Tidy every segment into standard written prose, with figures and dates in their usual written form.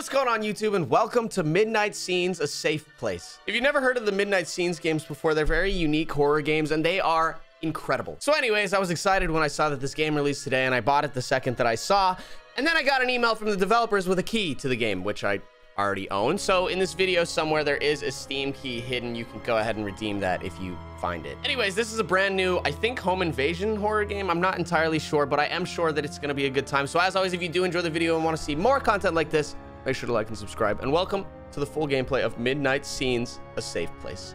What's going on YouTube, and welcome to Midnight Scenes: A Safe Place. If you've never heard of the Midnight Scenes games before, they're very unique horror games and they are incredible. So anyways, I was excited when I saw that this game released today and I bought it the second that I saw, and then I got an email from the developers with a key to the game, which I already own. So in this video somewhere there is a Steam key hidden. You can go ahead and redeem that if you find it. Anyways, this is a brand new, I think, home invasion horror game. I'm not entirely sure, but I am sure that it's going to be a good time. So as always, if you do enjoy the video and want to see more content like this, make sure to like and subscribe, and welcome to the full gameplay of Midnight Scenes: A Safe Place.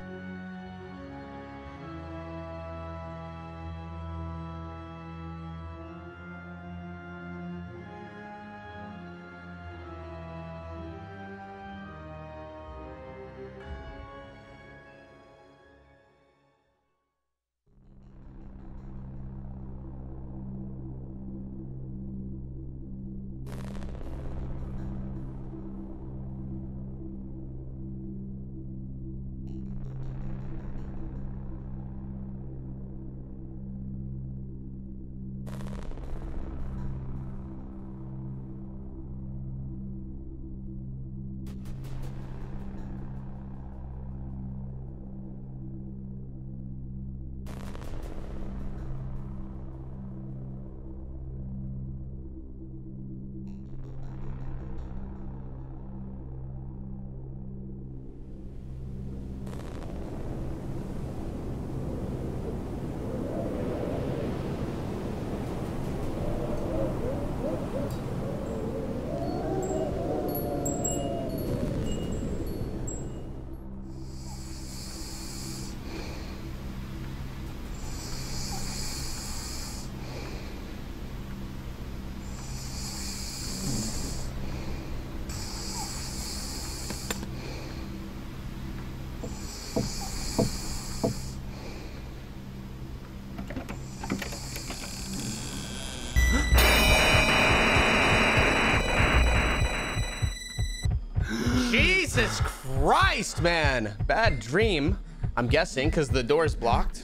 Jesus Christ, man. Bad dream, I'm guessing, because the door's blocked.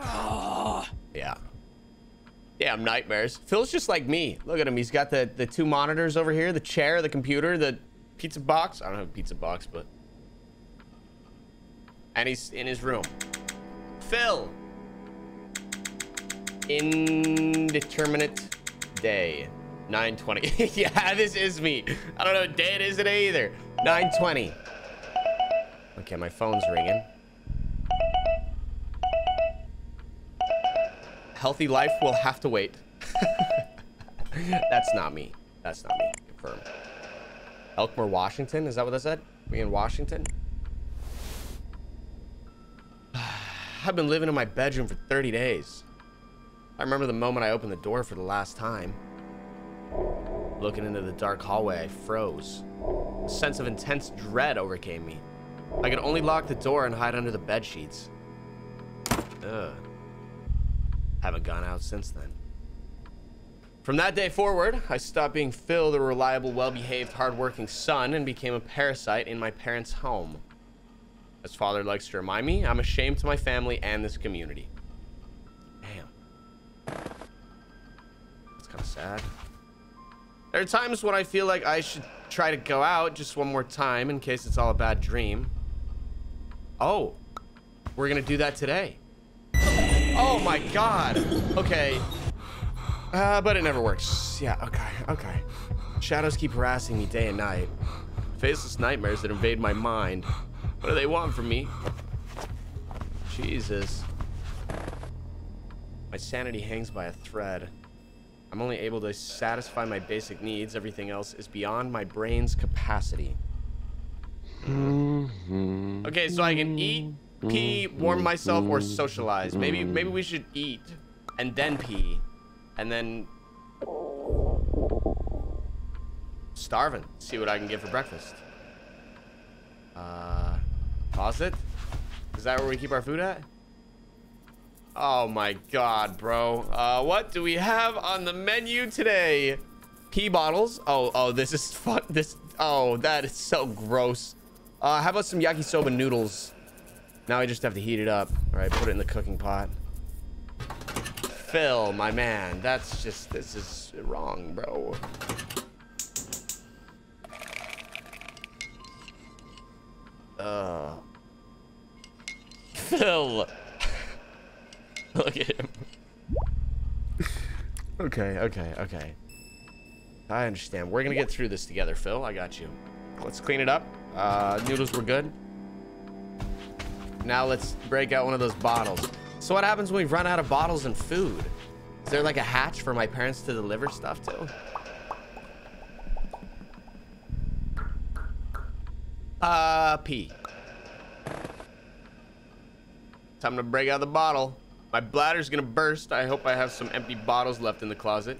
Oh, yeah. Damn nightmares. Phil's just like me. Look at him. He's got the two monitors over here, the chair, the computer, the pizza box. I don't have a pizza box, but... And he's in his room. Phil. Indeterminate day. 9:20. Yeah, this is me. I don't know what day it is today either. 9:20. Okay, my phone's ringing. Healthy life will have to wait. That's not me. That's not me. Confirm. Elkmore, Washington. Is that what I said? We in Washington? I've been living in my bedroom for 30 days. I remember the moment I opened the door for the last time. Looking into the dark hallway, I froze. A sense of intense dread overcame me. I could only lock the door and hide under the bed sheets. Ugh. Haven't gone out since then. From that day forward, I stopped being Phil, the reliable, well-behaved, hard-working son, and became a parasite in my parents' home. As father likes to remind me, I'm a shame to my family and this community. Damn. That's kind of sad. There are times when I feel like I should try to go out just one more time in case it's all a bad dream. Oh, we're gonna do that today. Oh my God. Okay. But it never works. Yeah, okay, okay. Shadows keep harassing me day and night. Faceless nightmares that invade my mind. What do they want from me? Jesus. My sanity hangs by a thread. I'm only able to satisfy my basic needs. Everything else is beyond my brain's capacity. Okay, so I can eat, pee, warm myself, or socialize. Maybe we should eat and then pee and then starving. See what I can get for breakfast. Pause it. Is that where we keep our food at? Oh my God, bro. What do we have on the menu today? Pee bottles. Oh, this is fuck this. Oh, that is so gross. How about some yakisoba noodles? Now I just have to heat it up. All right, put it in the cooking pot. Phil, my man, that's just, this is wrong, bro. Phil! Look at him. Okay. I understand. We're gonna get through this together, Phil. I got you. Let's clean it up. Noodles were good. Now let's break out one of those bottles. So what happens when we run out of bottles and food? Is there like a hatch for my parents to deliver stuff to? Pee. Time to break out the bottle. My bladder's gonna burst. I hope I have some empty bottles left in the closet.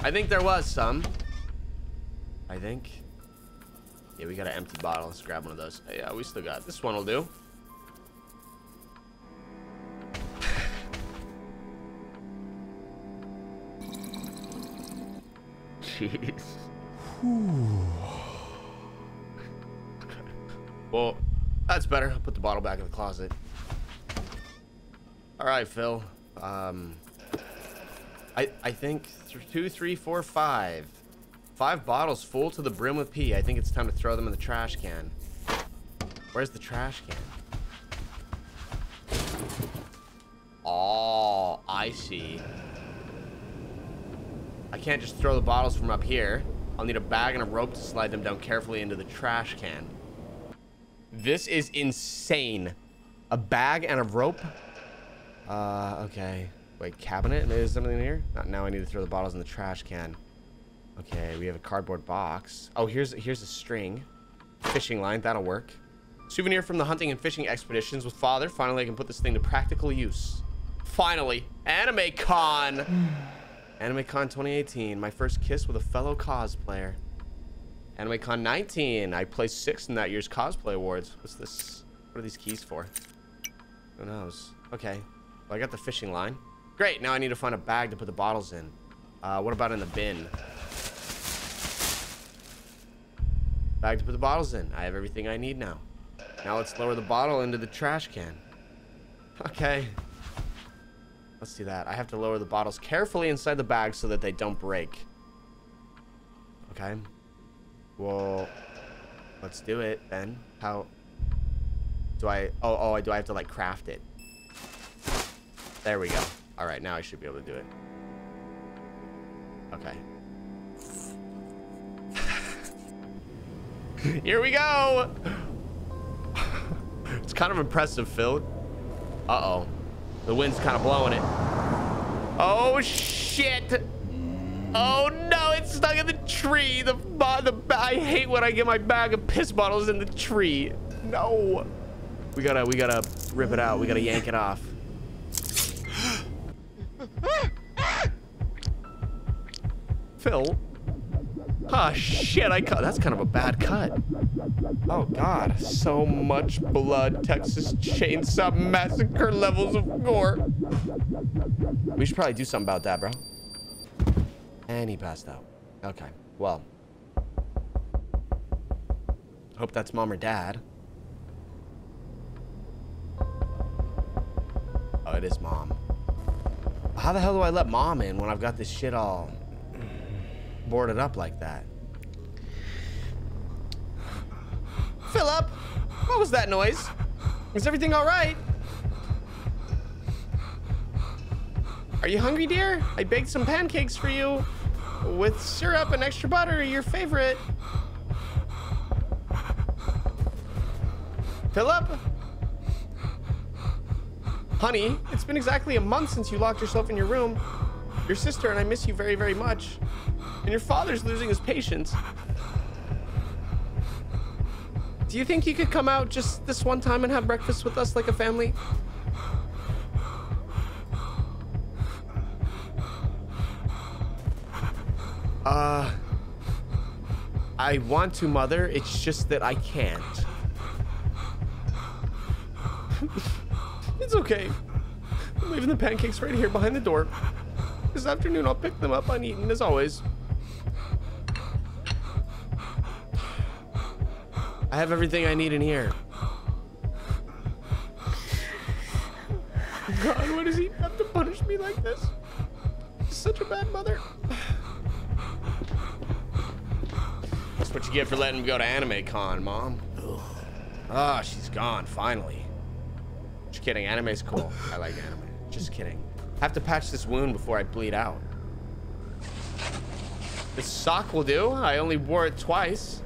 I think there was some. I think. Yeah, we got an empty bottle. Let's grab one of those. Yeah, we still got it. This one will do. Jeez. Whew. Well, that's better. I'll put the bottle back in the closet. All right, Phil. I think 2, 3, 4, 5. 5 bottles full to the brim with pee. I think it's time to throw them in the trash can. Where's the trash can? Oh, I see. I can't just throw the bottles from up here. I'll need a bag and a rope to slide them down carefully into the trash can. This is insane. A bag and a rope? Okay. Wait, cabinet? Is there something in here? Not now. I need to throw the bottles in the trash can. Okay, we have a cardboard box. Oh, here's a string. Fishing line, that'll work. Souvenir from the hunting and fishing expeditions with father. Finally, I can put this thing to practical use. Finally, AnimeCon! AnimeCon 2018, my first kiss with a fellow cosplayer. AnimeCon 19, I placed 6th in that year's cosplay awards. What's this? What are these keys for? Who knows? Okay, well, I got the fishing line. Great, now I need to find a bag to put the bottles in. What about in the bin? Bag to put the bottles in. I have everything I need now. Now let's lower the bottle into the trash can. Okay. Let's do that. I have to lower the bottles carefully inside the bag so that they don't break. Okay. Well, let's do it then. How do I... Oh, do I have to like craft it? There we go. All right, now I should be able to do it. Okay. Here we go. It's kind of impressive, Phil. Uh-oh. The wind's kind of blowing it. Oh, shit. Oh, no. It's stuck in the tree. I hate when I get my bag of piss bottles in the tree. No. We gotta rip it out. We gotta yank it off. Phil. Ah, shit, I cut. That's kind of a bad cut. Oh, God. So much blood. Texas Chainsaw Massacre levels of gore. We should probably do something about that, bro. And he passed out. Okay, well. Hope that's mom or dad. Oh, it is mom. How the hell do I let mom in when I've got this shit all... boarded up like that? Philip, what was that noise? Is everything all right? Are you hungry, dear? I baked some pancakes for you with syrup and extra butter, your favorite. Philip? Honey, it's been exactly a month since you locked yourself in your room. Your sister and I miss you very, very much. And your father's losing his patience. Do you think you could come out just this one time and have breakfast with us like a family? I want to, Mother. It's just that I can't. It's okay. I'm leaving the pancakes right here behind the door. This afternoon, I'll pick them up uneaten as always. I have everything I need in here. God, what does he have to punish me like this? He's such a bad mother. That's what you get for letting him go to AnimeCon, Mom. Ugh. Ah, she's gone, finally. Just kidding, anime's cool. I like anime. Just kidding. Have to patch this wound before I bleed out. This sock will do. I only wore it twice.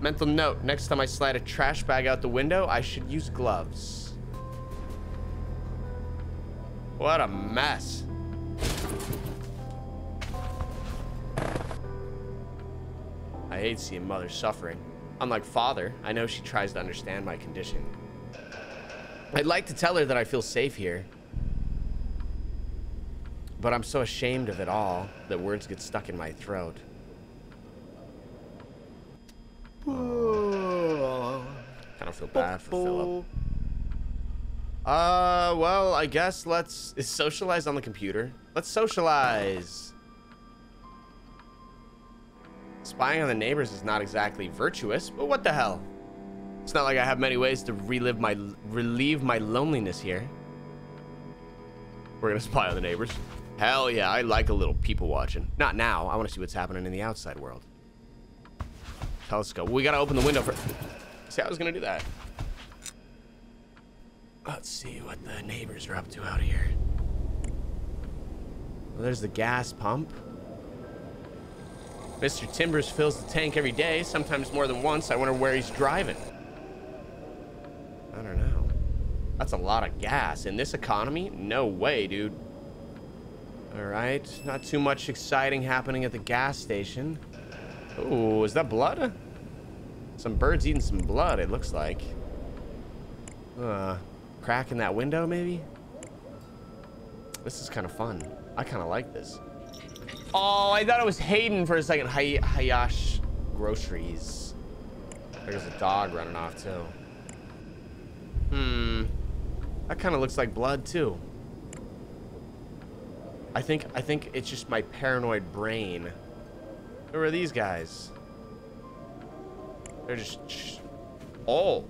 Mental note, next time I slide a trash bag out the window, I should use gloves. What a mess. I hate seeing mother suffering. Unlike father, I know she tries to understand my condition. I'd like to tell her that I feel safe here, but I'm so ashamed of it all that words get stuck in my throat. Kind of feel bad for Philip. Well, I guess let's socialize on the computer. Let's socialize. Spying on the neighbors is not exactly virtuous, but what the hell? It's not like I have many ways to relieve my loneliness here. We're gonna spy on the neighbors. Hell yeah, I like a little people watching. Not now. I want to see what's happening in the outside world. Telescope. We gotta open the window first. See, I was gonna do that. Let's see what the neighbors are up to out here. Well, there's the gas pump. Mr. Timbers fills the tank every day, sometimes more than once. I wonder where he's driving. I don't know. That's a lot of gas. In this economy? No way, dude. All right. Not too much exciting happening at the gas station. Ooh, is that blood? Some birds eating some blood, it looks like. Crack in that window, maybe? This is kind of fun. I kind of like this. Oh, I thought it was Hayden for a second. Hayash groceries. There's a dog running off, too. That kind of looks like blood, too. I think it's just my paranoid brain. Who are these guys? They're just... Oh.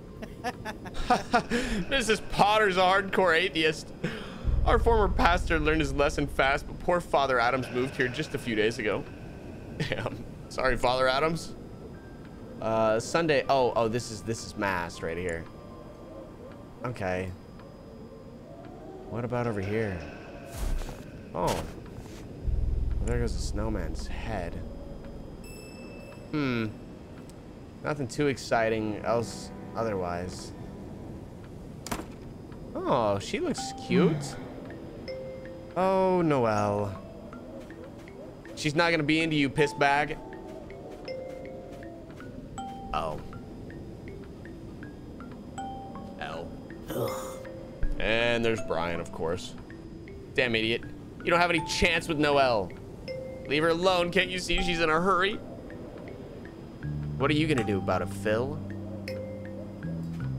Mrs. Potter's a hardcore atheist. Our former pastor learned his lesson fast, but poor Father Adams moved here just a few days ago. Damn. Sorry, Father Adams. Sunday. Oh, this is mass right here. Okay. What about over here? Oh. Well, there goes the snowman's head. Nothing too exciting else otherwise. Oh, she looks cute. Oh, Noelle. She's not gonna be into you, piss bag. Oh. L. And there's Brian, of course. Damn idiot. You don't have any chance with Noelle. Leave her alone. Can't you see she's in a hurry? What are you gonna do about it, Phil?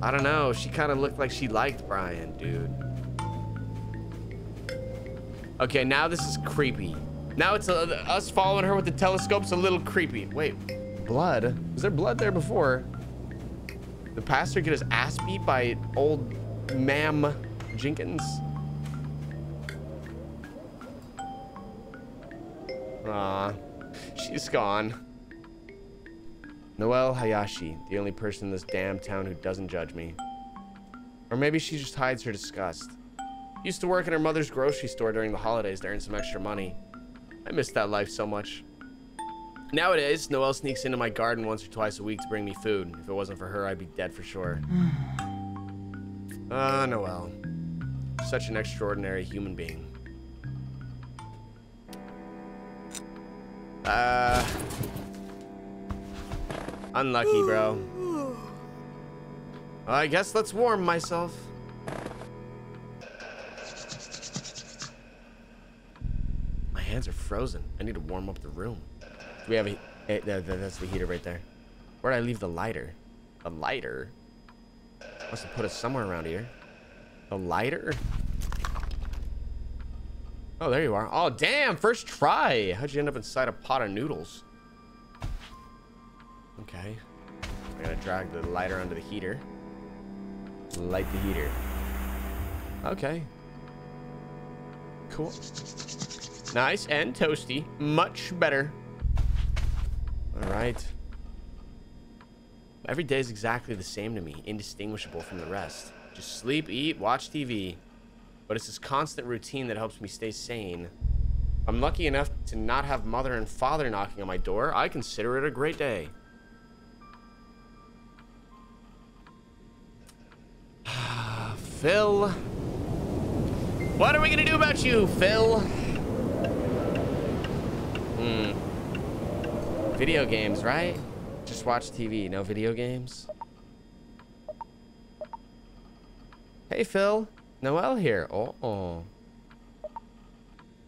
I don't know. She kind of looked like she liked Brian, dude. Okay, now this is creepy. Now it's us following her with the telescope's a little creepy. Wait, blood? Was there blood there before? The pastor get his ass beat by old Ma'am Jenkins? Aw, she's gone. Noelle Hayashi, the only person in this damn town who doesn't judge me. Or maybe she just hides her disgust. Used to work in her mother's grocery store during the holidays to earn some extra money. I miss that life so much. Nowadays, Noelle sneaks into my garden once or twice a week to bring me food. If it wasn't for her, I'd be dead for sure. Noelle. Such an extraordinary human being. Unlucky, bro. Well, I guess let's warm myself. My hands are frozen. I need to warm up the room. Do we have a... That's the heater right there. Where'd I leave the lighter? A lighter? Must have put it somewhere around here. A lighter? Oh, there you are. Oh, damn. First try. How'd you end up inside a pot of noodles? Okay. I gotta drag the lighter onto the heater. Light the heater. Okay. Cool. Nice and toasty. Much better. All right. Every day is exactly the same to me, indistinguishable from the rest. Just sleep, eat, watch TV. But it's this constant routine that helps me stay sane. I'm lucky enough to not have mother and father knocking on my door. I consider it a great day. Phil. What are we gonna do about you, Phil? Video games, right? Just watch TV, no video games. Hey, Phil. Noelle here. Oh.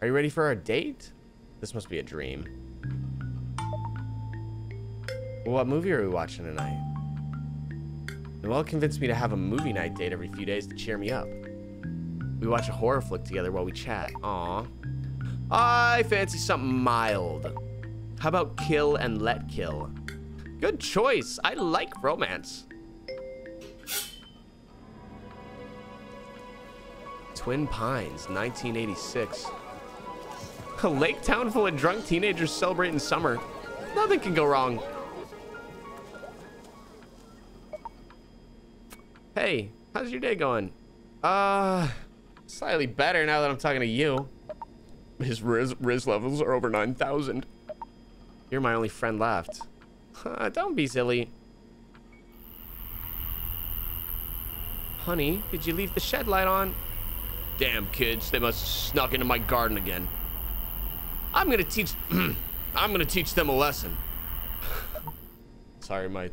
Are you ready for a date? This must be a dream. What movie are we watching tonight? Noelle convinced me to have a movie night date every few days to cheer me up. We watch a horror flick together while we chat. Aw. I fancy something mild. How about Kill and Let Kill? Good choice. I like romance. Twin Pines, 1986. A lake town full of drunk teenagers celebrating summer. Nothing can go wrong. Hey, how's your day going? Slightly better now that I'm talking to you. His riz levels are over 9,000. You're my only friend left. Don't be silly. Honey, did you leave the shed light on? Damn kids, they must have snuck into my garden again. I'm gonna teach them a lesson. Sorry, my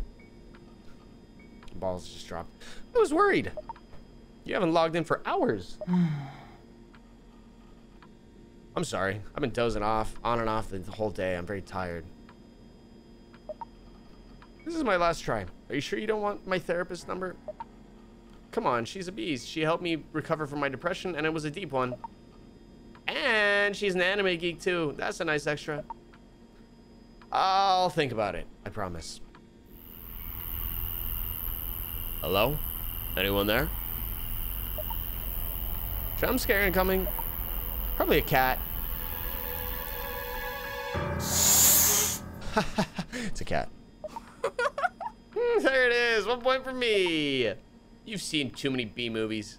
balls just dropped. I was worried. You haven't logged in for hours. I'm sorry. I've been dozing off, on and off the whole day. I'm very tired. This is my last try. Are you sure you don't want my therapist number? Come on, she's a beast. She helped me recover from my depression, and it was a deep one. And she's an anime geek too. That's a nice extra. I'll think about it. I promise. Hello? Anyone there? Jump scare incoming. Probably a cat. It's a cat. There it is. 1 point for me. You've seen too many B movies.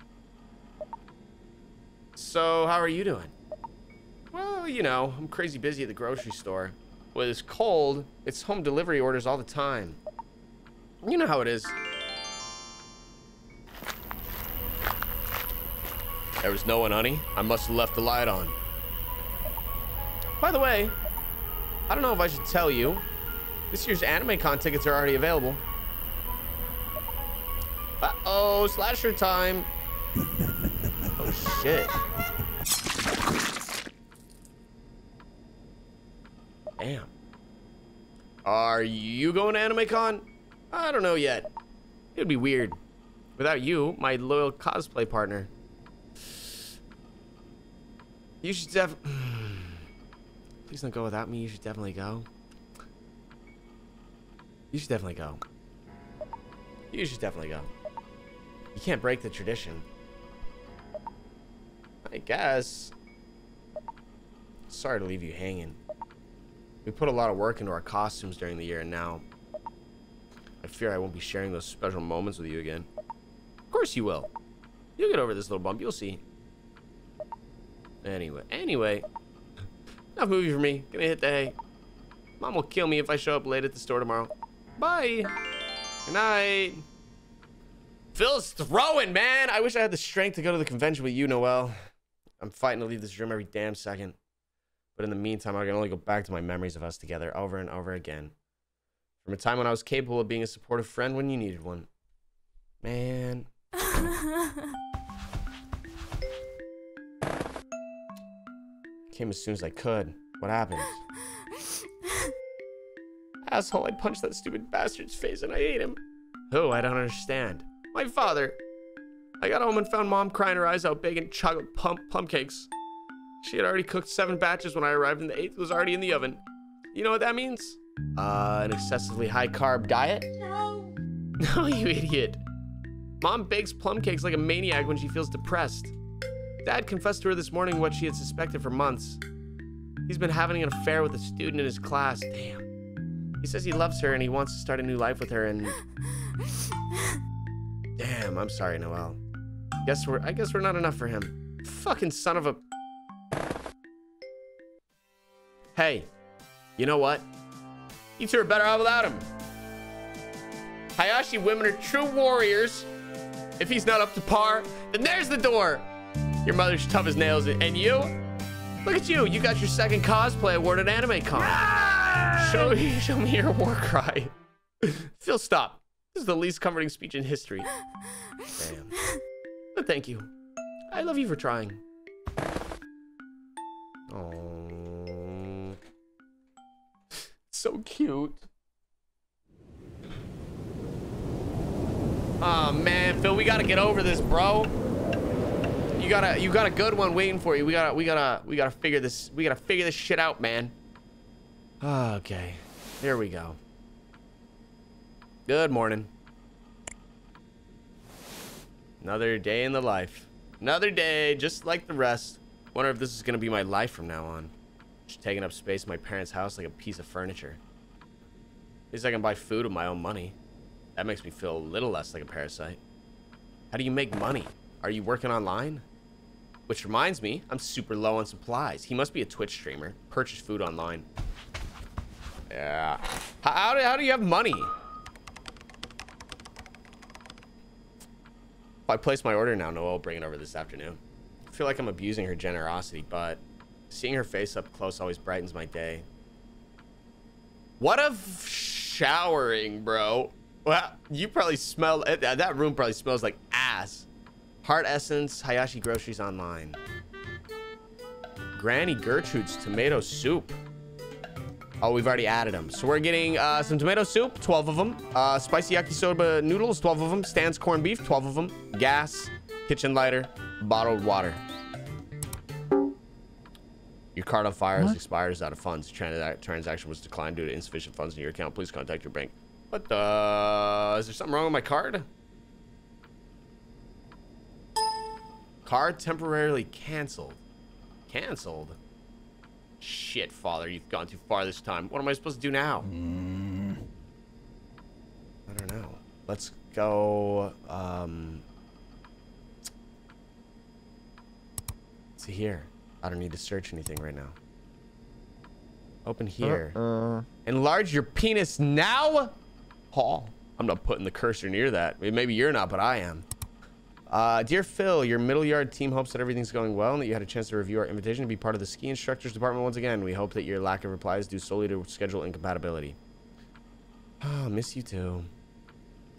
So, how are you doing? Well, you know, I'm crazy busy at the grocery store. With this cold, it's home delivery orders all the time. You know how it is. There was no one, honey. I must have left the light on. By the way, I don't know if I should tell you. This year's AnimeCon tickets are already available. Uh-oh, slasher time. Oh, shit. Damn. Are you going to AnimeCon? I don't know yet. It would be weird. Without you, my loyal cosplay partner. You should please don't go without me. You should definitely go. You should definitely go. You should definitely go. You can't break the tradition. I guess. Sorry to leave you hanging. We put a lot of work into our costumes during the year, and now I fear I won't be sharing those special moments with you again. Of course you will. You'll get over this little bump. You'll see. Anyway. Enough movie for me. Gonna hit the hay. Mom will kill me if I show up late at the store tomorrow. Bye. Good night. Phil's throwing, man. I wish I had the strength to go to the convention with you, Noelle. I'm fighting to leave this room every damn second. But in the meantime, I can only go back to my memories of us together over and over again. From a time when I was capable of being a supportive friend when you needed one. Man. Came as soon as I could. What happened? Asshole, I punched that stupid bastard's face and I ate him. Who? I don't understand. My father. I got home and found Mom crying her eyes out baking chocolate plum cakes. She had already cooked 7 batches when I arrived, and the 8th was already in the oven. You know what that means? An excessively high-carb diet? No. No, you idiot. Mom bakes plum cakes like a maniac when she feels depressed. Dad confessed to her this morning what she had suspected for months. He's been having an affair with a student in his class. Damn. He says he loves her and he wants to start a new life with her and... Damn, I'm sorry, Noelle. I guess we're not enough for him. Fucking son of a... Hey, you know what? You two are better off without him. Hayashi women are true warriors. If he's not up to par, then there's the door. Your mother's tough as nails, and you? Look at you, you got your second cosplay award at AnimeCon. Show me your war cry. Phil, stop. This is the least comforting speech in history. Damn. But thank you. I love you for trying. Oh, so cute. Aw, man, Phil, we gotta get over this, bro. You got a good one waiting for you. We gotta figure this shit out, man. Okay, there we go. Good morning. Another day in the life. Another day, just like the rest. Wonder if this is gonna be my life from now on. Just taking up space in my parents' house like a piece of furniture. At least I can buy food with my own money. That makes me feel a little less like a parasite. How do you make money? Are you working online? Which reminds me, I'm super low on supplies. He must be a Twitch streamer. Purchase food online. Yeah. How do you have money? If I place my order now, Noelle will bring it over this afternoon. I feel like I'm abusing her generosity, but seeing her face up close always brightens my day. What of showering, bro? Well, you probably smell, that room probably smells like ass. Heart essence, Hayashi groceries online. Granny Gertrude's tomato soup. Oh, we've already added them. So we're getting some tomato soup, 12 of them. Spicy yakisoba noodles, 12 of them. Stan's corned beef, 12 of them. Gas, kitchen lighter, bottled water. Your card on fire has expired, is out of funds. Transaction was declined due to insufficient funds in your account. Please contact your bank. What the? Is there something wrong with my card? Card temporarily canceled. Canceled? Shit, Father, you've gone too far this time. What am I supposed to do now? I don't know. Let's go, see here. I don't need to search anything right now. Open here. Enlarge your penis now? Paul, I'm not putting the cursor near that. Maybe you're not, but I am. Dear Phil, your middle yard team hopes that everything's going well and that you had a chance to review our invitation to be part of the ski instructors department once again. We hope that your lack of reply is due solely to schedule incompatibility. Oh, miss you too.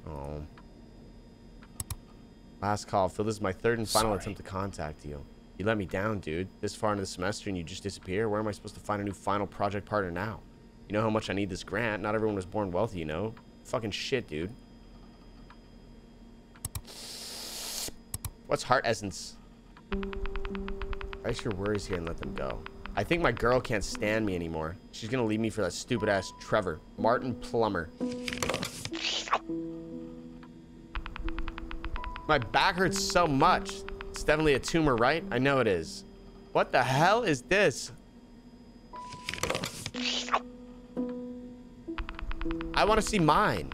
Oh. Last call. Phil, this is my third and final attempt to contact you. You let me down, dude. This far into the semester and you just disappear? Where am I supposed to find a new final project partner now? You know how much I need this grant. Not everyone was born wealthy, you know. Fucking shit, dude. What's heart essence? Write your worries here and let them go. I think my girl can't stand me anymore. She's gonna leave me for that stupid ass Trevor. Martin Plummer. My back hurts so much. It's definitely a tumor, right? I know it is. What the hell is this? I want to see mine.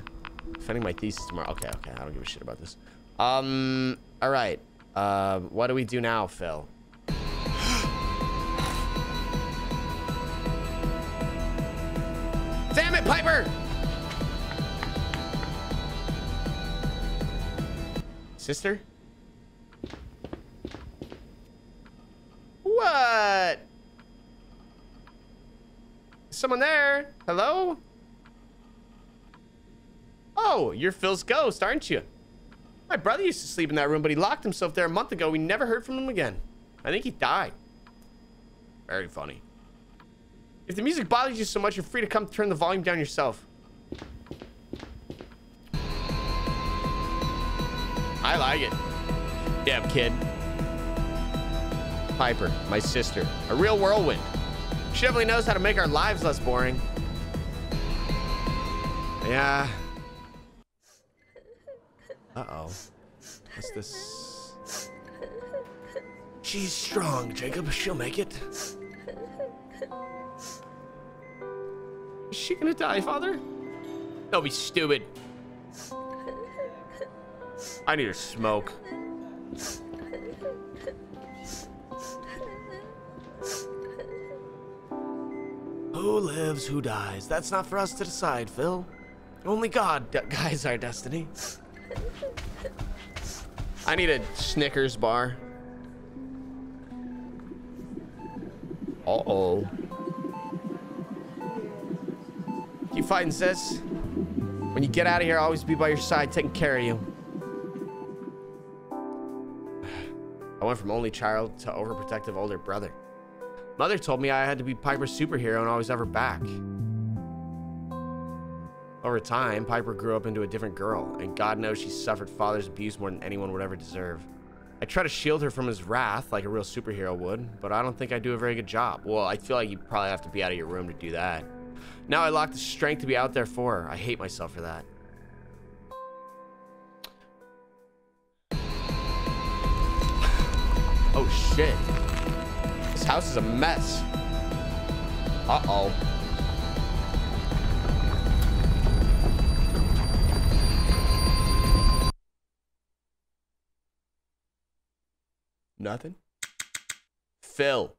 Defending my thesis tomorrow. Okay, I don't give a shit about this. All right. What do we do now, Phil? Damn it, Piper! Sister? What? Is someone there? Hello? Oh, you're Phil's ghost, aren't you? My brother used to sleep in that room, but he locked himself there a month ago. We never heard from him again. I think he died. Very funny. If the music bothers you so much, you're free to come turn the volume down yourself. I like it. Damn kid. Piper, my sister. A real whirlwind. She definitely knows how to make our lives less boring. Yeah. Uh-oh. What's this? She's strong, Jacob. She'll make it. Is she gonna die, Father? That'll be stupid. I need a smoke. Who lives, who dies? That's not for us to decide, Phil. Only God guides our destiny. I need a Snickers bar. Uh-oh. Keep fighting, sis. When you get out of here, I'll always be by your side, taking care of you. I went from only child to overprotective older brother. Mother told me I had to be Piper's superhero and always have her back. Over time, Piper grew up into a different girl, and God knows she suffered father's abuse more than anyone would ever deserve. I try to shield her from his wrath like a real superhero would, but I don't think I do a very good job. Well, I feel like you probably have to be out of your room to do that. Now I lack the strength to be out there for her. I hate myself for that. Oh shit. This house is a mess. Uh-oh. Nothing? Phil.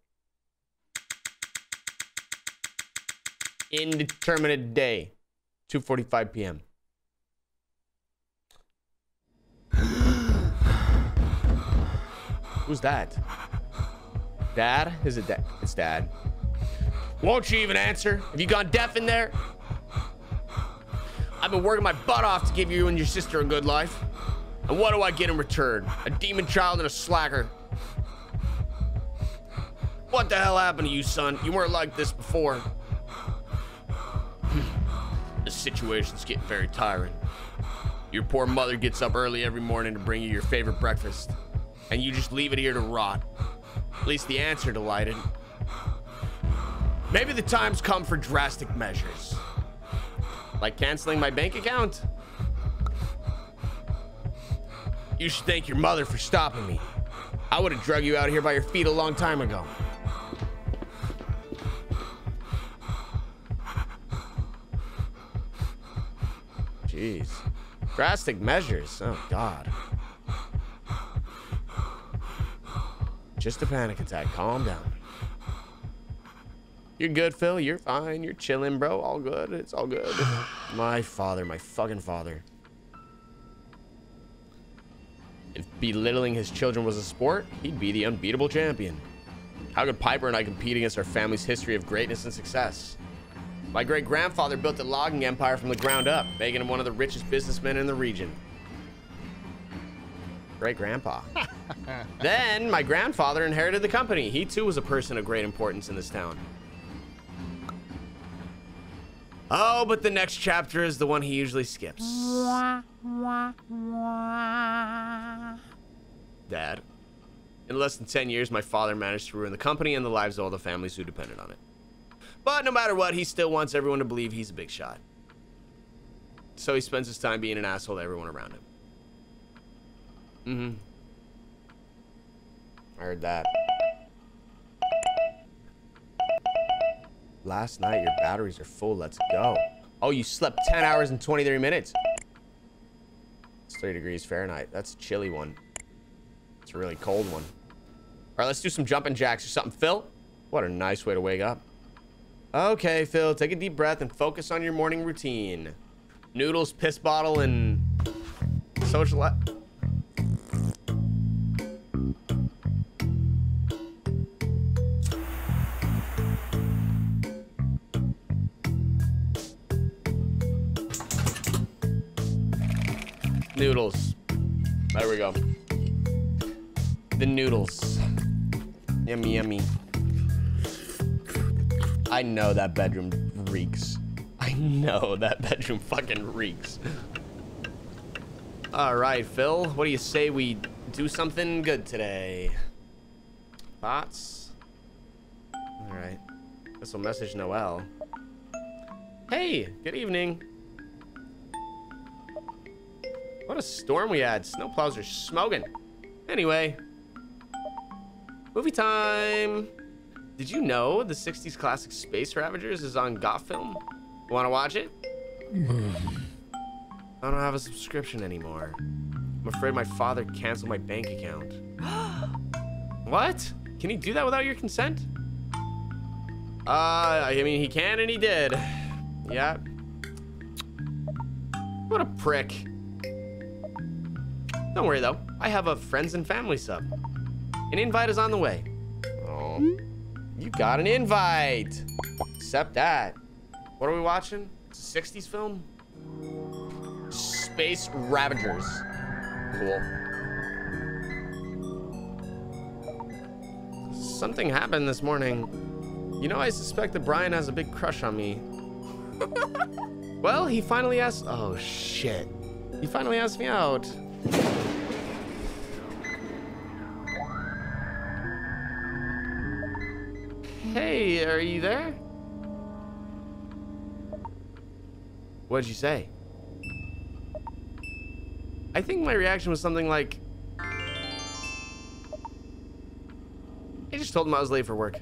Indeterminate day. 2:45 p.m. Who's that? Dad? Is it Dad? It's Dad. Won't you even answer? Have you gone deaf in there? I've been working my butt off to give you and your sister a good life. And what do I get in return? A demon child and a slacker. What the hell happened to you, son? You weren't like this before. This situation's getting very tiring. Your poor mother gets up early every morning to bring you your favorite breakfast. And you just leave it here to rot. At least the answer delighted. Maybe the time's come for drastic measures. Like canceling my bank account? You should thank your mother for stopping me. I would have drug you out of here by your feet a long time ago. Jeez. Drastic measures. Oh, God. Just a panic attack. Calm down. You're good, Phil. You're fine. You're chilling, bro. All good. It's all good. My father. My fucking father. If belittling his children was a sport, he'd be the unbeatable champion. How could Piper and I compete against our family's history of greatness and success? My great-grandfather built a logging empire from the ground up, making him one of the richest businessmen in the region. Great-grandpa. Then my grandfather inherited the company. He too was a person of great importance in this town. Oh, but the next chapter is the one he usually skips. Dad. In less than 10 years, my father managed to ruin the company and the lives of all the families who depended on it. But no matter what, he still wants everyone to believe he's a big shot. So he spends his time being an asshole to everyone around him. Mm-hmm. I heard that. Last night, your batteries are full. Let's go. Oh, you slept 10 hours and 23 minutes. It's 30 degrees Fahrenheit. That's a chilly one. It's a really cold one. All right, let's do some jumping jacks or something, Phil. What a nice way to wake up. Okay, Phil, take a deep breath and focus on your morning routine. Noodles, piss bottle, and social... Noodles. There we go. The noodles. Yummy, yummy. I know that bedroom reeks. I know that bedroom fucking reeks. All right, Phil. What do you say we do something good today? Thoughts? All right. This will message Noelle. Hey, good evening. What a storm we had. Snowplows are smoking. Anyway. Movie time. Did you know the 60s classic Space Ravagers is on GoFilm? Want to watch it? I don't have a subscription anymore. I'm afraid my father canceled my bank account. What? Can he do that without your consent? I mean, he can and he did. Yeah. What a prick. Don't worry though, I have a friends and family sub. An invite is on the way. Oh, you got an invite. Accept that. What are we watching? It's a 60s film? Space Ravagers. Cool. Something happened this morning. You know, I suspect that Brian has a big crush on me. Well, he finally asked... Oh, shit. He finally asked me out. Hey, are you there? What'd you say? I think my reaction was something like... I just told him I was late for work.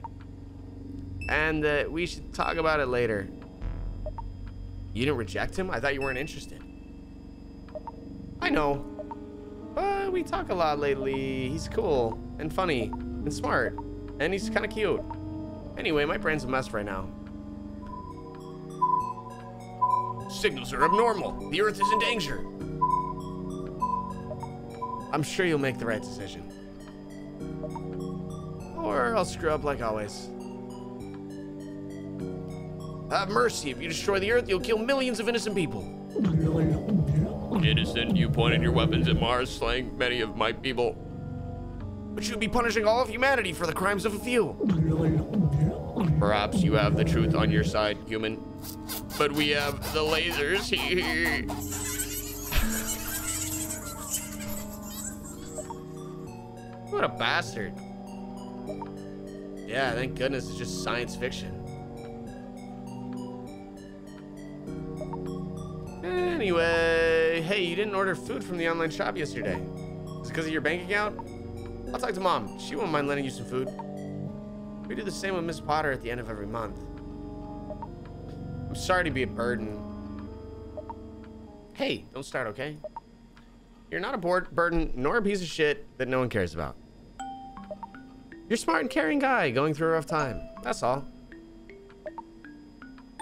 And that we should talk about it later. You didn't reject him? I thought you weren't interested. I know. But we talk a lot lately. He's cool and funny and smart. And he's kind of cute. Anyway, my brain's a mess right now. Signals are abnormal. The Earth is in danger. I'm sure you'll make the right decision. Or I'll screw up like always. Have mercy. If you destroy the Earth, you'll kill millions of innocent people. Innocent? You pointed your weapons at Mars, slaying many of my people. But you'd be punishing all of humanity for the crimes of a few. Perhaps you have the truth on your side, human. But we have the lasers here. What a bastard. Yeah, thank goodness it's just science fiction. Anyway, hey, you didn't order food from the online shop yesterday. Is it because of your bank account? I'll talk to Mom. She won't mind lending you some food. We do the same with Miss Potter at the end of every month. I'm sorry to be a burden. Hey, don't start, okay? You're not a burden nor a piece of shit that no one cares about. You're a smart and caring guy going through a rough time. That's all.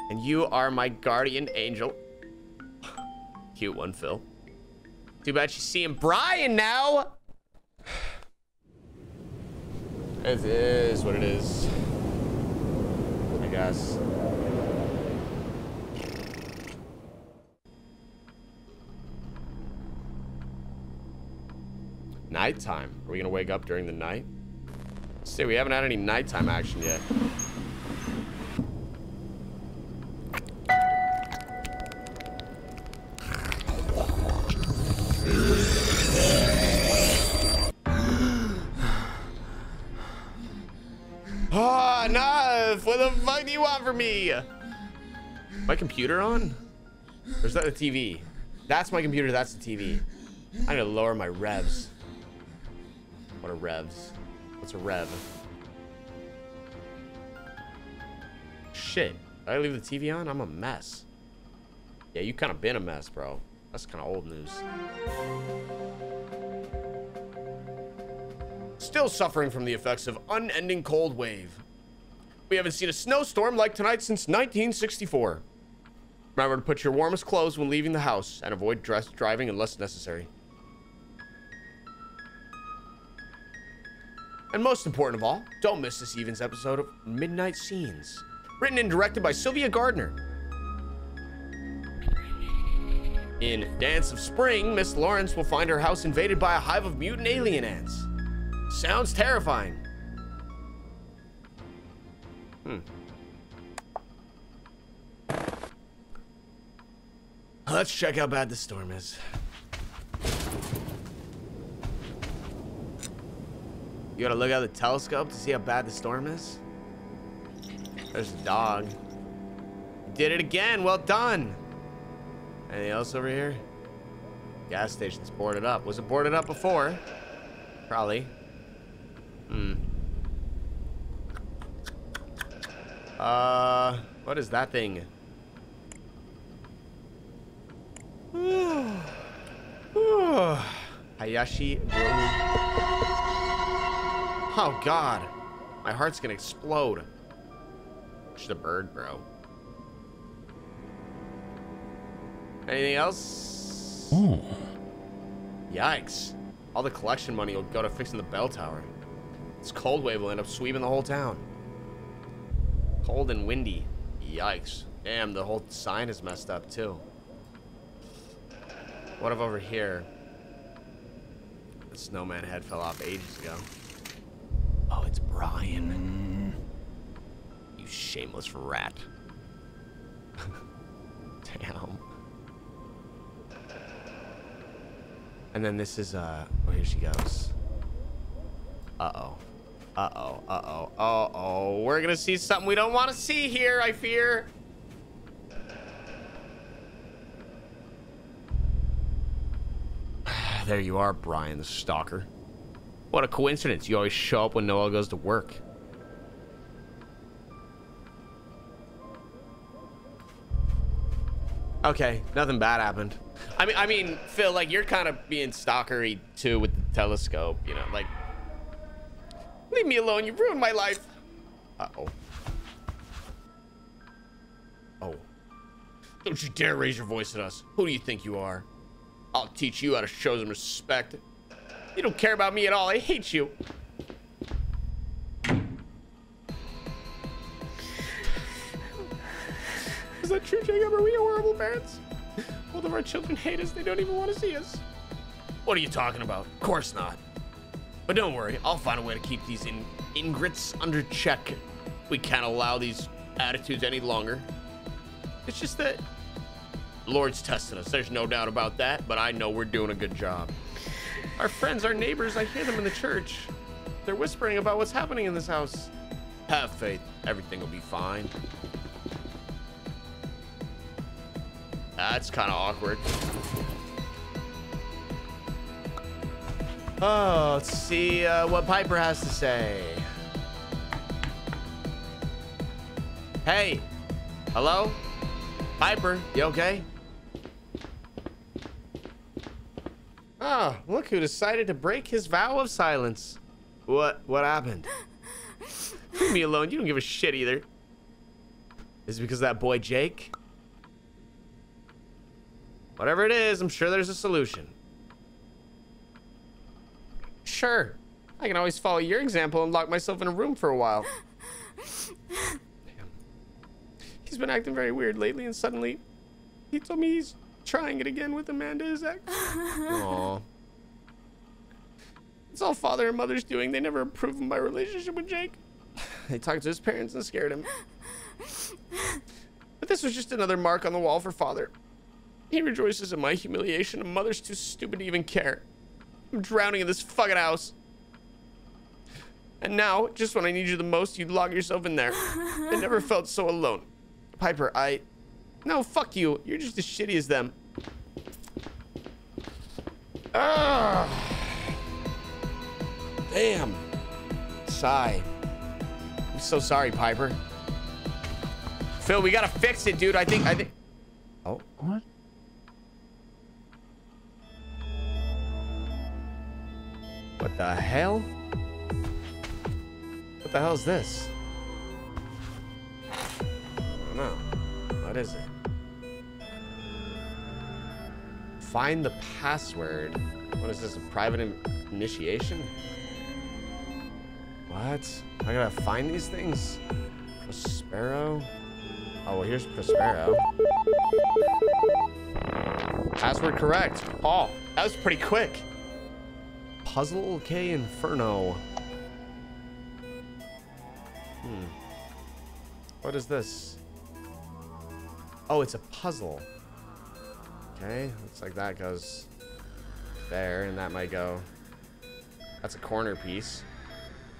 And you are my guardian angel. Cute one, Phil. Too bad she's seeing Brian now. It is what it is, I guess. Nighttime. Are we gonna wake up during the night? Let's see, we haven't had any nighttime action yet. Oh, enough! What the fuck do you want from me? My computer on? Or is that the TV? That's my computer, that's the TV. I'm gonna lower my revs. What are revs? What's a rev? Shit, did I leave the TV on? I'm a mess. Yeah, you kind of been a mess, bro. That's kind of old news. Still suffering from the effects of unending cold wave. We haven't seen a snowstorm like tonight since 1964. Remember to put your warmest clothes when leaving the house and avoid driving unless necessary. And most important of all, don't miss this evening's episode of Midnight Scenes, written and directed by Sylvia Gardner. In Dance of Spring, Miss Lawrence will find her house invaded by a hive of mutant alien ants. Sounds terrifying. Let's check how bad the storm is. You gotta look out the telescope to see how bad the storm is? There's a dog. You did it again, well done. Anything else over here? Gas station's boarded up. Was it boarded up before? Probably. What is that thing? Hayashi Road. Oh God, my heart's gonna explode. Watch the bird, bro. Anything else? Ooh. Yikes. All the collection money will go to fixing the bell tower. This cold wave will end up sweeping the whole town. Cold and windy. Yikes. Damn, the whole sign is messed up too. What if over here? The snowman head fell off ages ago. Oh, it's Brian. You shameless rat. Damn. And then this is, oh, here she goes. Uh-oh. Uh-oh. Uh-oh. Uh-oh. We're gonna see something we don't want to see here, I fear. There you are, Brian the stalker. What a coincidence. You always show up when Noel goes to work. Okay, nothing bad happened. I mean, Phil, like, you're kind of being stalkery too with the telescope, you know, like, leave me alone, you ruined my life. Uh-oh. Oh. Don't you dare raise your voice at us. Who do you think you are? I'll teach you how to show some respect. You don't care about me at all. I hate you. Is that true, Jacob? Are we horrible parents? Both of our children hate us. They don't even want to see us. What are you talking about? Of course not. But don't worry, I'll find a way to keep these ingrates under check. We can't allow these attitudes any longer. It's just that Lord's testing us. There's no doubt about that, but I know we're doing a good job. Our friends, our neighbors, I hear them in the church. They're whispering about what's happening in this house. Have faith. Everything will be fine. That's kind of awkward. Oh, let's see what Piper has to say. Hey. Hello? Piper, you okay? Ah, oh, look who decided to break his vow of silence. What happened? Leave me alone. You don't give a shit either. Is it because of that boy Jake? Whatever it is, I'm sure there's a solution. Sure. I can always follow your example and lock myself in a room for a while. Damn. He's been acting very weird lately, and suddenly he told me he's trying it again with Amanda's ex. Aww. It's all father and mother's doing. They never approved of my relationship with Jake. They talked to his parents and scared him. But this was just another mark on the wall for father. He rejoices in my humiliation, and mother's too stupid to even care. I'm drowning in this fucking house. And now, just when I need you the most, you lock yourself in there. I never felt so alone. Piper, No, fuck you. You're just as shitty as them. Ugh. Damn. Sigh. I'm so sorry, Piper. Phil, we gotta fix it, dude. I think... Oh, what? What the hell? What the hell is this? I don't know. What is it? Find the password. What is this? A private initiation? What? I gotta find these things? Prospero? Oh, well, here's Prospero. Password correct. Oh, that was pretty quick. Puzzle K Inferno. Hmm. What is this? Oh, it's a puzzle. Okay, looks like that goes there, and that might go. That's a corner piece.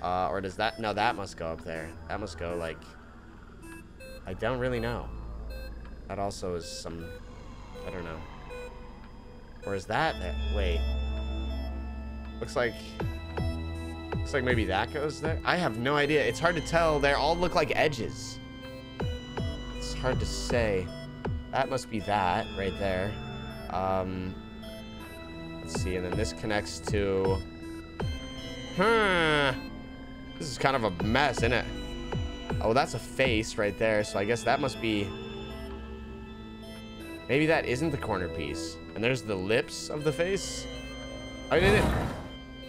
Or does that? No, that must go up there. That must go like. I don't really know. That also is some. I don't know. Or is that that? Wait. Looks like maybe that goes there. I have no idea. It's hard to tell. They all look like edges. It's hard to say. That must be that right there. Let's see, and then this connects to... Huh. This is kind of a mess, isn't it? Oh, that's a face right there, so I guess that must be... Maybe that isn't the corner piece. And there's the lips of the face. I did it.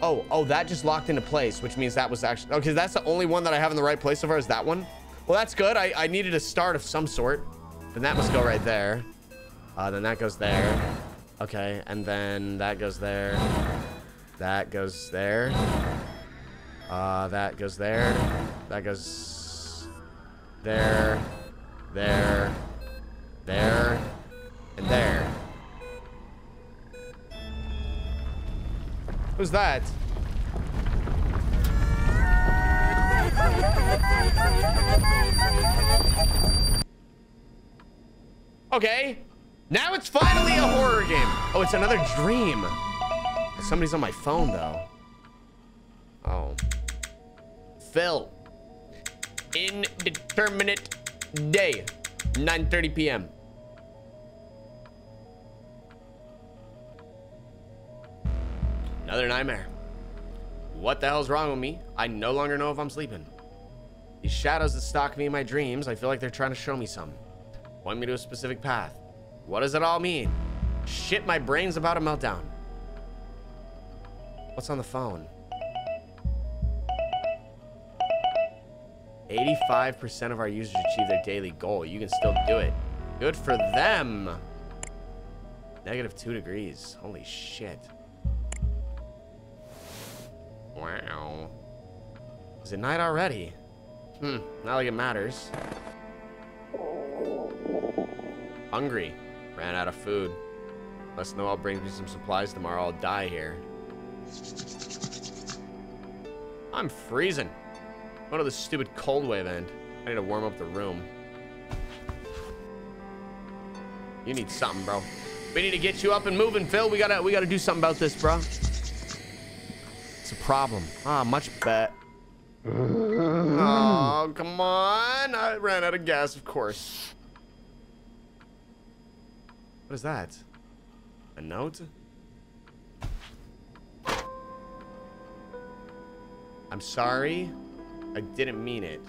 Oh, oh, that just locked into place, which means that was actually... Okay, that's the only one that I have in the right place so far is that one. Well, that's good. I needed a start of some sort. Then that must go right there. Then that goes there. Okay, and then that goes there. That goes there. That goes there. That goes... There. There. There. And there. Who's that? Okay. Now it's finally a horror game. Oh, it's another dream. Somebody's on my phone, though. Oh. Phil. Indeterminate day. 9:30 p.m. Another nightmare. What the hell's wrong with me? I no longer know if I'm sleeping. These shadows that stalk me in my dreams, I feel like they're trying to show me something. Point me to a specific path. What does it all mean? Shit, my brain's about to melt down. What's on the phone? 85% of our users achieve their daily goal. You can still do it. Good for them. -2 degrees. Holy shit. Wow. Is it night already? Hmm, not like it matters. Hungry. Ran out of food. Unless Noel brings me some supplies tomorrow, I'll die here. I'm freezing. What did this stupid cold wave end? I need to warm up the room. You need something, bro. We need to get you up and moving, Phil. We gotta do something about this, bro. It's a problem. Ah, much bet. Oh, come on. I ran out of gas, of course. What is that? A note? I'm sorry. I didn't mean it.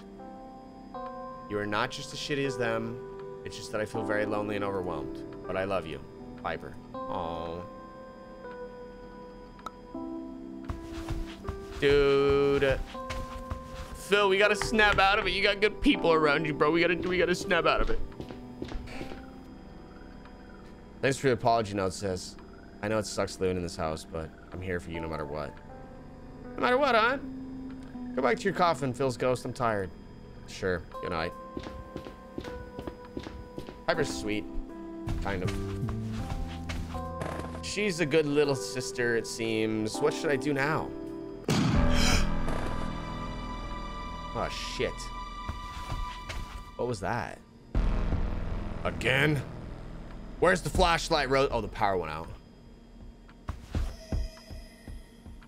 You are not just as shitty as them. It's just that I feel very lonely and overwhelmed. But I love you, Piper. Aww. Dude, Phil, we gotta snap out of it. You got good people around you, bro. We gotta snap out of it. Thanks for your apology note, sis. I know it sucks living in this house, but I'm here for you no matter what. No matter what, huh? Go back to your coffin, Phil's ghost. I'm tired. Sure. Good night. Piper's sweet, kind of. She's a good little sister, it seems. What should I do now? Oh, shit. What was that? Again? Where's the flashlight, Rose? Oh, the power went out.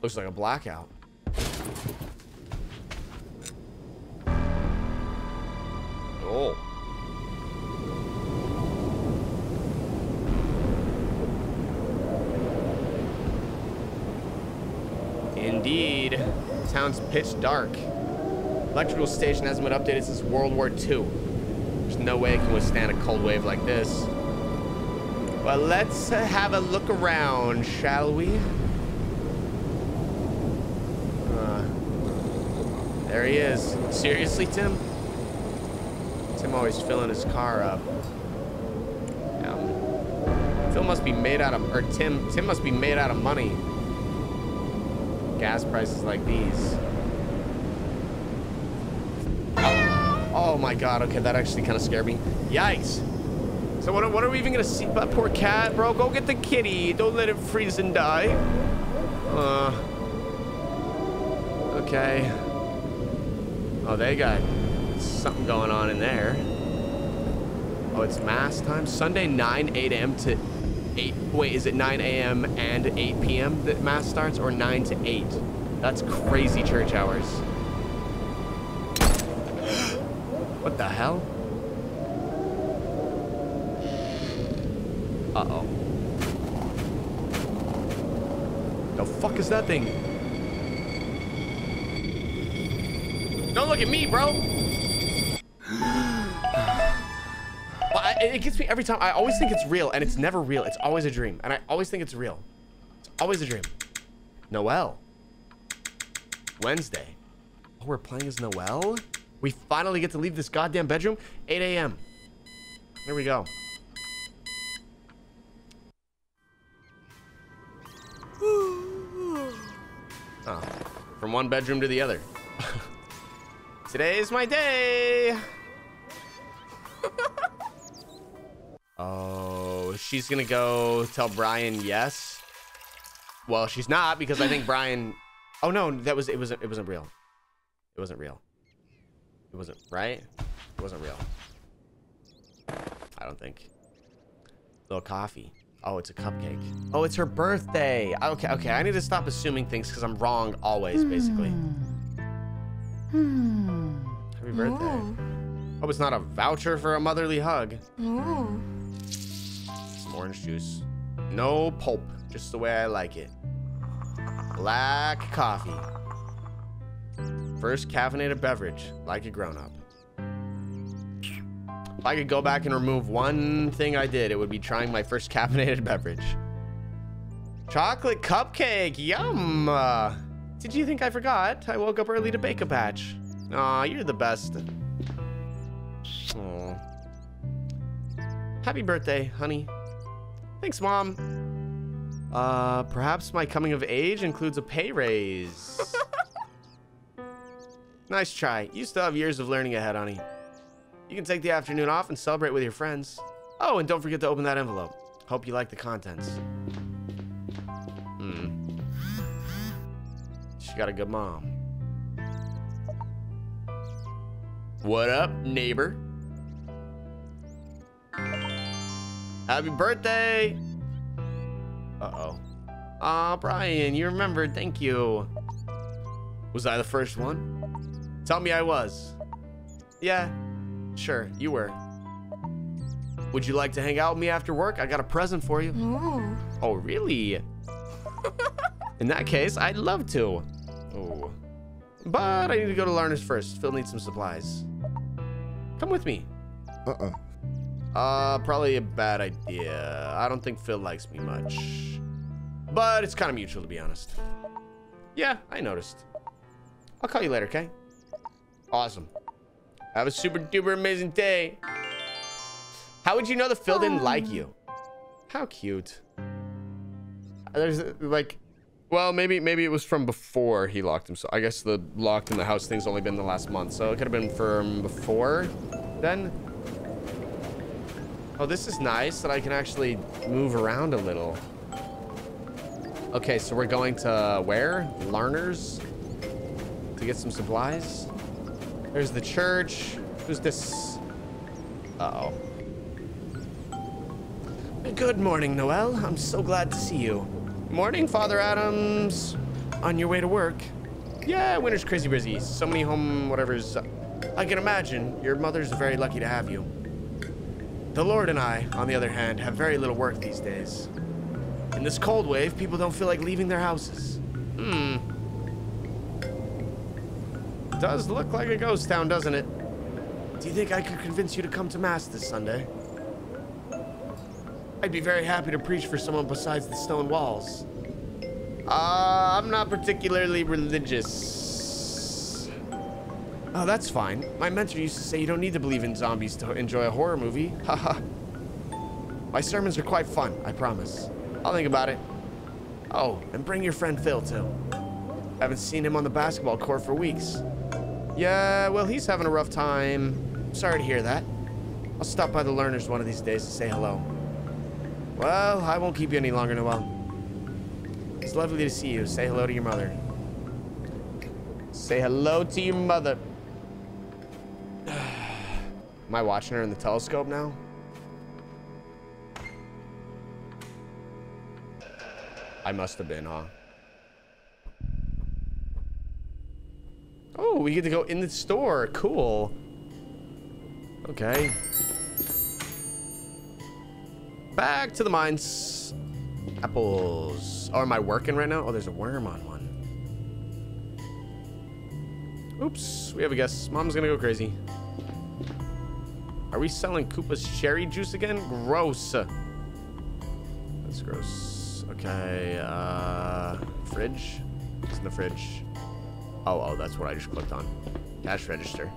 Looks like a blackout. Oh. Indeed. Town's pitch dark. Electrical station hasn't been updated since World War II. There's no way it can withstand a cold wave like this. Well, let's have a look around, shall we? There he is. Seriously, Tim? Tim always filling his car up. Phil must be made out of, or Tim must be made out of money. Gas prices like these. Oh my god, okay, that actually kind of scared me. Yikes. So what are we even gonna see? That poor cat, bro. Go get the kitty. Don't let it freeze and die. Okay. Oh, they got something going on in there. Oh, it's mass time? Sunday, 9, 8 a.m. to 8. Wait, is it 9 a.m. and 8 p.m. that mass starts, or 9 to 8? That's crazy church hours. What the hell? Uh-oh. The fuck is that thing? Don't look at me, bro. It gets me every time. I always think it's real, and it's never real. It's always a dream, and I always think it's real. It's always a dream. Noel. Wednesday. Oh, we're playing as Noel? We finally get to leave this goddamn bedroom. 8 a.m. Here we go. Oh, from one bedroom to the other. Today's my day. Oh, she's gonna go tell Brian yes. Well, she's not, because I think Brian. Oh no, that was it wasn't real. It wasn't real. It wasn't right. It wasn't real. I don't think. Little coffee. Oh, it's a cupcake. Oh, it's her birthday. Okay, okay. I need to stop assuming things because I'm wrong always, basically. Happy birthday. Hope it's not a voucher for a motherly hug. Some orange juice. No pulp, just the way I like it. Black coffee. First caffeinated beverage, like a grown-up. If I could go back and remove one thing I did, it would be trying my first caffeinated beverage. Chocolate cupcake, yum. Did you think I forgot? I woke up early to bake a batch. Aw, you're the best. Aww. Happy birthday, honey. Thanks, Mom. Perhaps my coming of age includes a pay raise. Nice try. You still have years of learning ahead, honey. You can take the afternoon off and celebrate with your friends. Oh, and don't forget to open that envelope. Hope you like the contents. She got a good mom. What up, neighbor? Happy birthday! Uh-oh. Aw, Brian, you remembered. Thank you. Was I the first one? Tell me I was. Yeah, sure, you were. Would you like to hang out with me after work? I got a present for you. Ooh. Oh, really? In that case, I'd love to. Oh. But I need to go to Larner's first. Phil needs some supplies. Come with me. Probably a bad idea. I don't think Phil likes me much. But it's kind of mutual, to be honest. Yeah, I noticed. I'll call you later, okay? Awesome. Have a super duper amazing day. How would you know that Phil didn't like you? How cute. There's like, well, maybe it was from before he locked himself. I guess the locked in the house thing's only been the last month, so it could have been from before then. Oh, this is nice that I can actually move around a little. Okay, so we're going to where? Larner's to get some supplies. There's the church. Who's this? Uh-oh. Good morning, Noel. I'm so glad to see you. Morning, Father Adams. On your way to work? Yeah, winter's crazy busy. So many home whatever's. I can imagine. Your mother's very lucky to have you. The Lord and I, on the other hand, have very little work these days. In this cold wave, people don't feel like leaving their houses. Hmm. Does look like a ghost town, doesn't it? Do you think I could convince you to come to Mass this Sunday? I'd be very happy to preach for someone besides the stone walls. I'm not particularly religious. Oh, that's fine. My mentor used to say you don't need to believe in zombies to enjoy a horror movie. Haha. My sermons are quite fun, I promise. I'll think about it. Oh, and bring your friend Phil, too. I haven't seen him on the basketball court for weeks. Yeah, well, he's having a rough time. Sorry to hear that. I'll stop by the Learners one of these days to say hello. Well, I won't keep you any longer, Noel. It's lovely to see you. Say hello to your mother. Say hello to your mother. Am I watching her in the telescope now? I must have been, huh? Oh, we get to go in the store. Cool. Okay. Back to the mines. Apples. Oh, am I working right now? Oh, there's a worm on one. Oops, we have a guess. Mom's gonna go crazy. Are we selling Koopa's cherry juice again? Gross. That's gross. Okay, fridge? It's in the fridge. Oh, that's what I just clicked on. Cash register.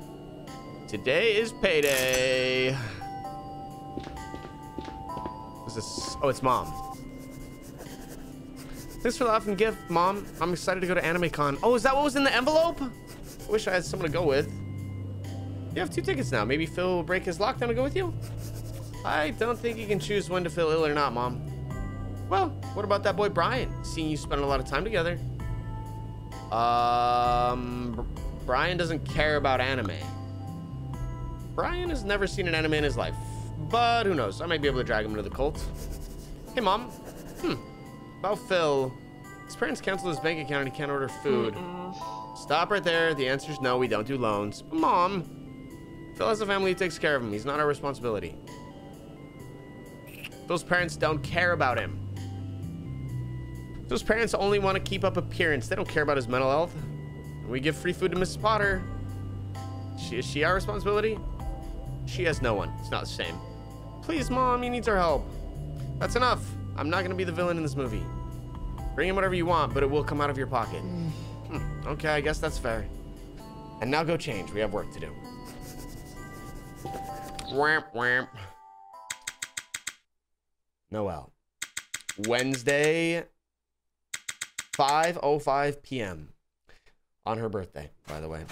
Today is payday. Is this? Oh, it's Mom. Thanks for the often gift, Mom. I'm excited to go to AnimeCon. Oh, is that what was in the envelope? I wish I had someone to go with. You have 2 tickets now. Maybe Phil will break his lockdown and go with you? I don't think you can choose when to feel ill or not, Mom. Well, what about that boy Brian? Seeing you spend a lot of time together. Brian doesn't care about anime. Brian has never seen an anime in his life, but who knows? I might be able to drag him into the cult. Hey, Mom. About Phil. His parents canceled his bank account and he can't order food. Stop right there. The answer is no, we don't do loans. But Mom, Phil has a family who takes care of him. He's not our responsibility. Phil's parents don't care about him. Those parents only want to keep up appearance. They don't care about his mental health. We give free food to Mrs. Potter. Is she our responsibility? She has no one. It's not the same. Please, Mom, he needs our help. That's enough. I'm not going to be the villain in this movie. Bring him whatever you want, but it will come out of your pocket. Okay, I guess that's fair. And now go change. We have work to do. Wamp, wamp. Noel. Wednesday... 5:05 p.m. on her birthday, by the way,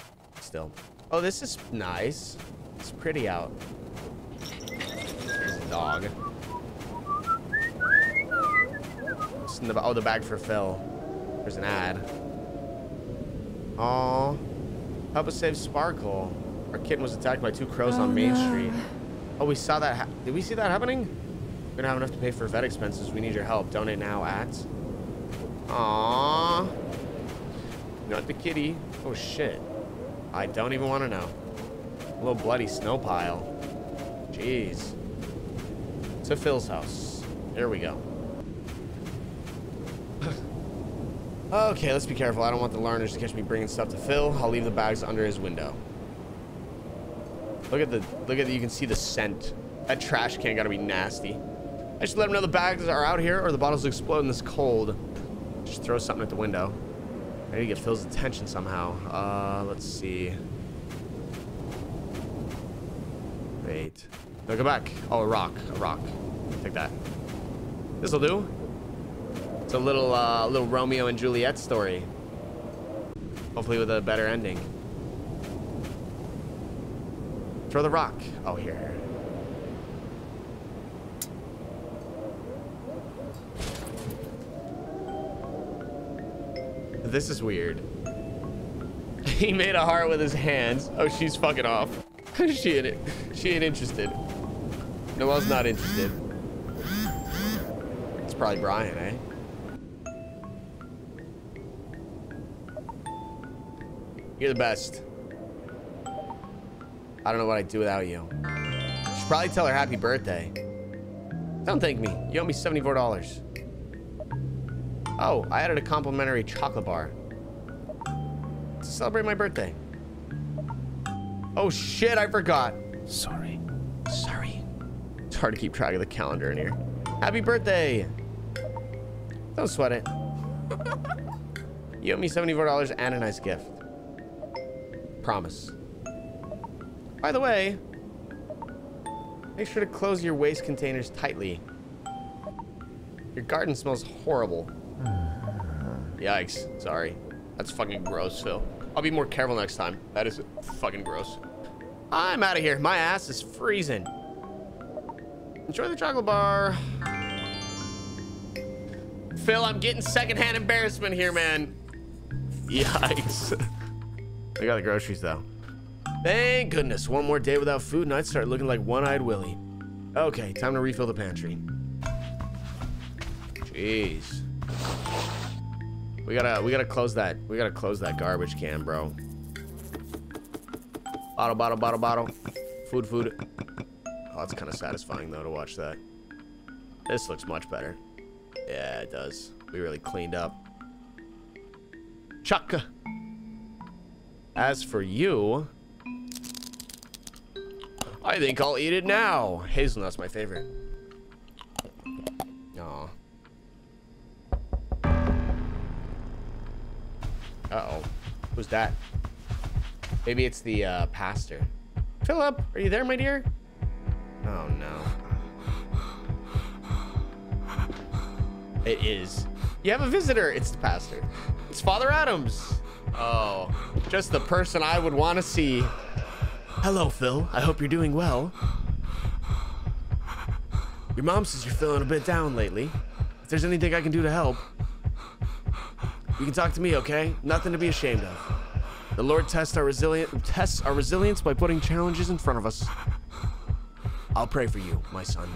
still. Oh, this is nice. It's pretty out. There's a dog. It's in the, oh, the bag for Phil. There's an ad. Aw. Help us save Sparkle. Our kitten was attacked by 2 crows on Main Street. Oh, we saw that. Did we see that happening? We don't have enough to pay for vet expenses. We need your help. Donate now at... Aww. Not the kitty. Oh, shit. I don't even want to know. A little bloody snow pile. Jeez. To Phil's house. There we go. Okay, let's be careful. I don't want the learners to catch me bringing stuff to Phil. I'll leave the bags under his window. Look at the, you can see the scent. That trash can gotta be nasty. I should let him know the bags are out here or the bottles will explode in this cold. Just throw something at the window. I need to get Phil's attention somehow. Let's see. Wait. No, go back. Oh, a rock. A rock. Take that. This'll do. It's a little Romeo and Juliet story. Hopefully with a better ending. Throw the rock. Oh, here. This is weird. He made a heart with his hands. Oh, she's fucking off. She ain't interested. Noelle's not interested. It's probably Brian, eh? You're the best. I don't know what I'd do without you. You should probably tell her happy birthday. Don't thank me. You owe me $74. Oh, I added a complimentary chocolate bar to celebrate my birthday. Oh shit, I forgot. Sorry. It's hard to keep track of the calendar in here. Happy birthday. Don't sweat it. You owe me $74 and a nice gift. Promise. By the way, make sure to close your waste containers tightly. Your garden smells horrible. Yikes. Sorry. That's fucking gross, Phil. I'll be more careful next time. That is fucking gross. I'm out of here. My ass is freezing. Enjoy the chocolate bar. Phil, I'm getting secondhand embarrassment here, man. Yikes. I got the groceries, though. Thank goodness. One more day without food, and I'd start looking like One-Eyed Willy. Okay, time to refill the pantry. Jeez. We gotta close that. We gotta close that garbage can, bro. Bottle. Food. Oh, that's kind of satisfying though to watch that. This looks much better. Yeah, it does. We really cleaned up. Chuck. As for you, I think I'll eat it now. Hazelnut's my favorite. Aw. Uh-oh. Who's that? Maybe it's the pastor. Philip, are you there, my dear? Oh, no. It is. You have a visitor. It's the pastor. It's Father Adams. Oh, just the person I would want to see. Hello, Phil. I hope you're doing well. Your mom says you're feeling a bit down lately. If there's anything I can do to help, you can talk to me, okay? Nothing to be ashamed of. The Lord tests our resilience by putting challenges in front of us. I'll pray for you, my son.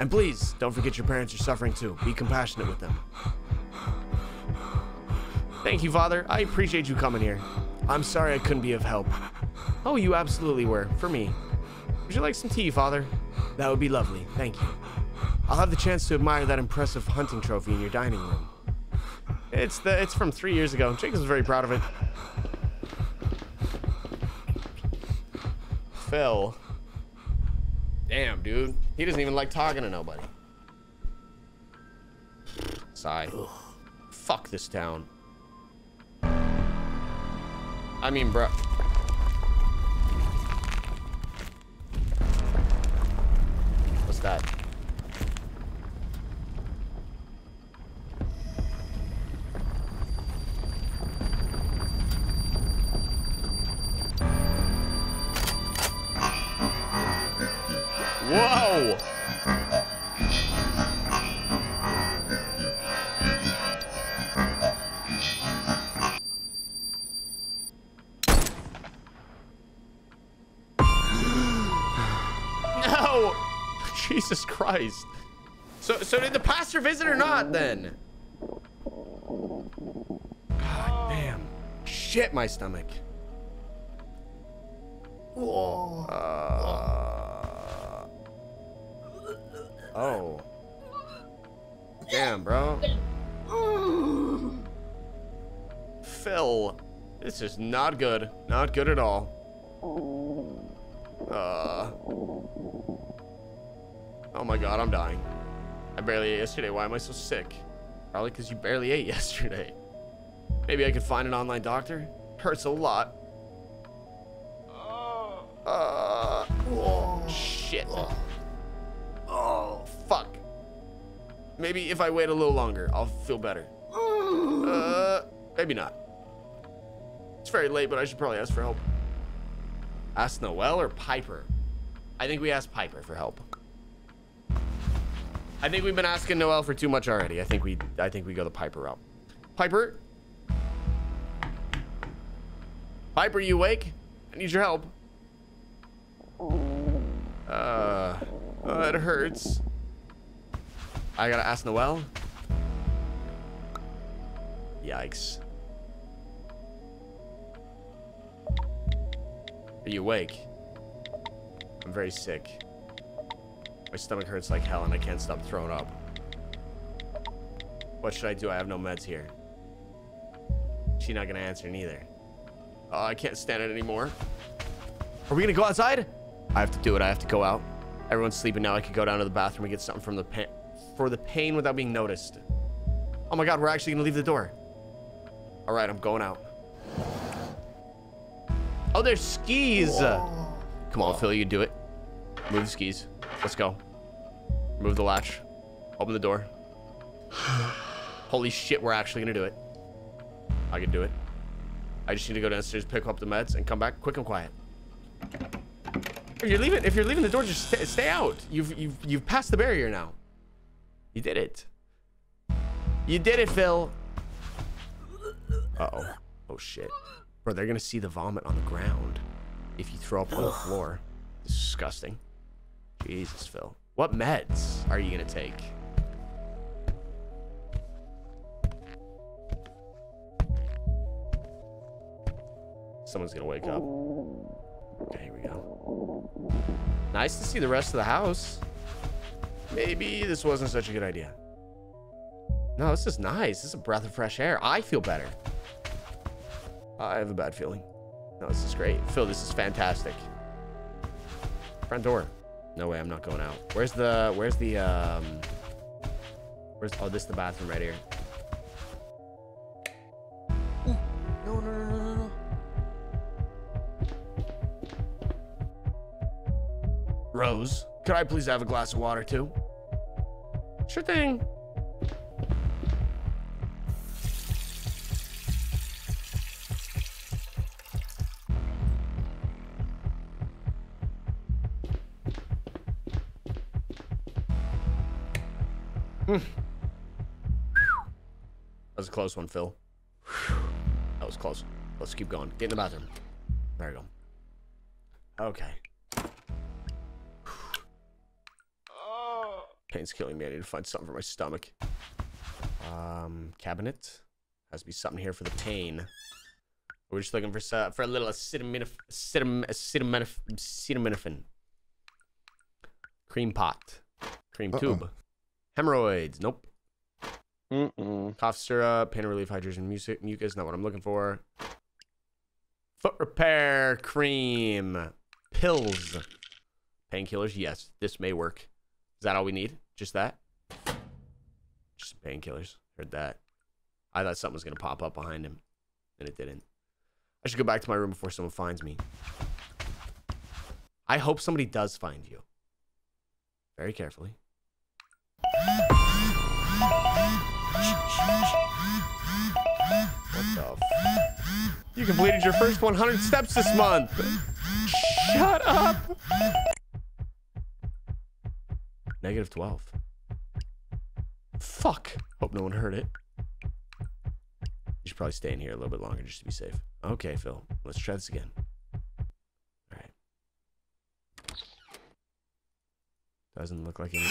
And please, don't forget your parents are suffering too. Be compassionate with them. Thank you, Father. I appreciate you coming here. I'm sorry I couldn't be of help. Oh, you absolutely were. For me. Would you like some tea, Father? That would be lovely. Thank you. I'll have the chance to admire that impressive hunting trophy in your dining room. It's from 3 years ago. Jacob's very proud of it. Phil. Damn, dude. He doesn't even like talking to nobody. Sigh. Ugh. Fuck this town. I mean, bro. What's that? Whoa! No! Jesus Christ. So did the pastor visit or not then? God damn. Shit, my stomach. Whoa. Oh. Damn, bro. Phil. This is not good. Not good at all. Oh my god, I'm dying. I barely ate yesterday. Why am I so sick? Probably because you barely ate yesterday. Maybe I could find an online doctor? Hurts a lot. Oh, shit. Oh, fuck. Maybe if I wait a little longer, I'll feel better. Maybe not. It's very late, but I should probably ask for help. Ask Noel or Piper? I think we asked Piper for help. I think we've been asking Noel for too much already. I think we go the Piper route. Piper? Piper, you awake? I need your help. Oh, it hurts. I gotta ask Noel. Yikes. Are you awake? I'm very sick. My stomach hurts like hell and I can't stop throwing up. What should I do? I have no meds here. She's not gonna answer neither. Oh, I can't stand it anymore. Are we gonna go outside? I have to do it. I have to go out. Everyone's sleeping now. I could go down to the bathroom and get something from the pain without being noticed. Oh my god, we're actually gonna leave the door. All right, I'm going out. Oh, there's skis. Whoa. Come on, Phil, you do it. Move the skis. Let's go. Remove the latch. Open the door. Holy shit, we're actually gonna do it. I can do it. I just need to go downstairs, pick up the meds, and come back quick and quiet. If you're leaving the door, just stay out. You've passed the barrier now. You did it. You did it, Phil. Uh-oh. Oh, shit. Bro, they're going to see the vomit on the ground if you throw up on the floor. Disgusting. Jesus, Phil. What meds are you going to take? Someone's going to wake up. Okay, here we go. Nice to see the rest of the house. Maybe this wasn't such a good idea. No, this is nice. This is a breath of fresh air. I feel better. I have a bad feeling. No, this is great. Phil, this is fantastic. Front door. No way, I'm not going out. Where's oh, this is the bathroom right here. Ooh. No. Rose, could I please have a glass of water too? Sure thing. That was a close one, Phil. That was close. Let's keep going. Get in the bathroom. There we go. Okay. Pain's killing me. I need to find something for my stomach. Cabinet. Has to be something here for the pain. We're just looking for a little acetaminophen. Cream pot. Cream tube. Hemorrhoids. Nope. Cough syrup, pain relief, hydration, mucus. Not what I'm looking for. Foot repair cream. Pills. Painkillers. Yes, this may work. Is that all we need? Just that? Just painkillers. Heard that. I thought something was going to pop up behind him, and it didn't. I should go back to my room before someone finds me. I hope somebody does find you. Very carefully. What the f- You completed your first 100 steps this month. Shut up. -12. Fuck. Hope no one heard it. You should probably stay in here a little bit longer just to be safe. Okay, Phil. Let's try this again. All right. Doesn't look like any.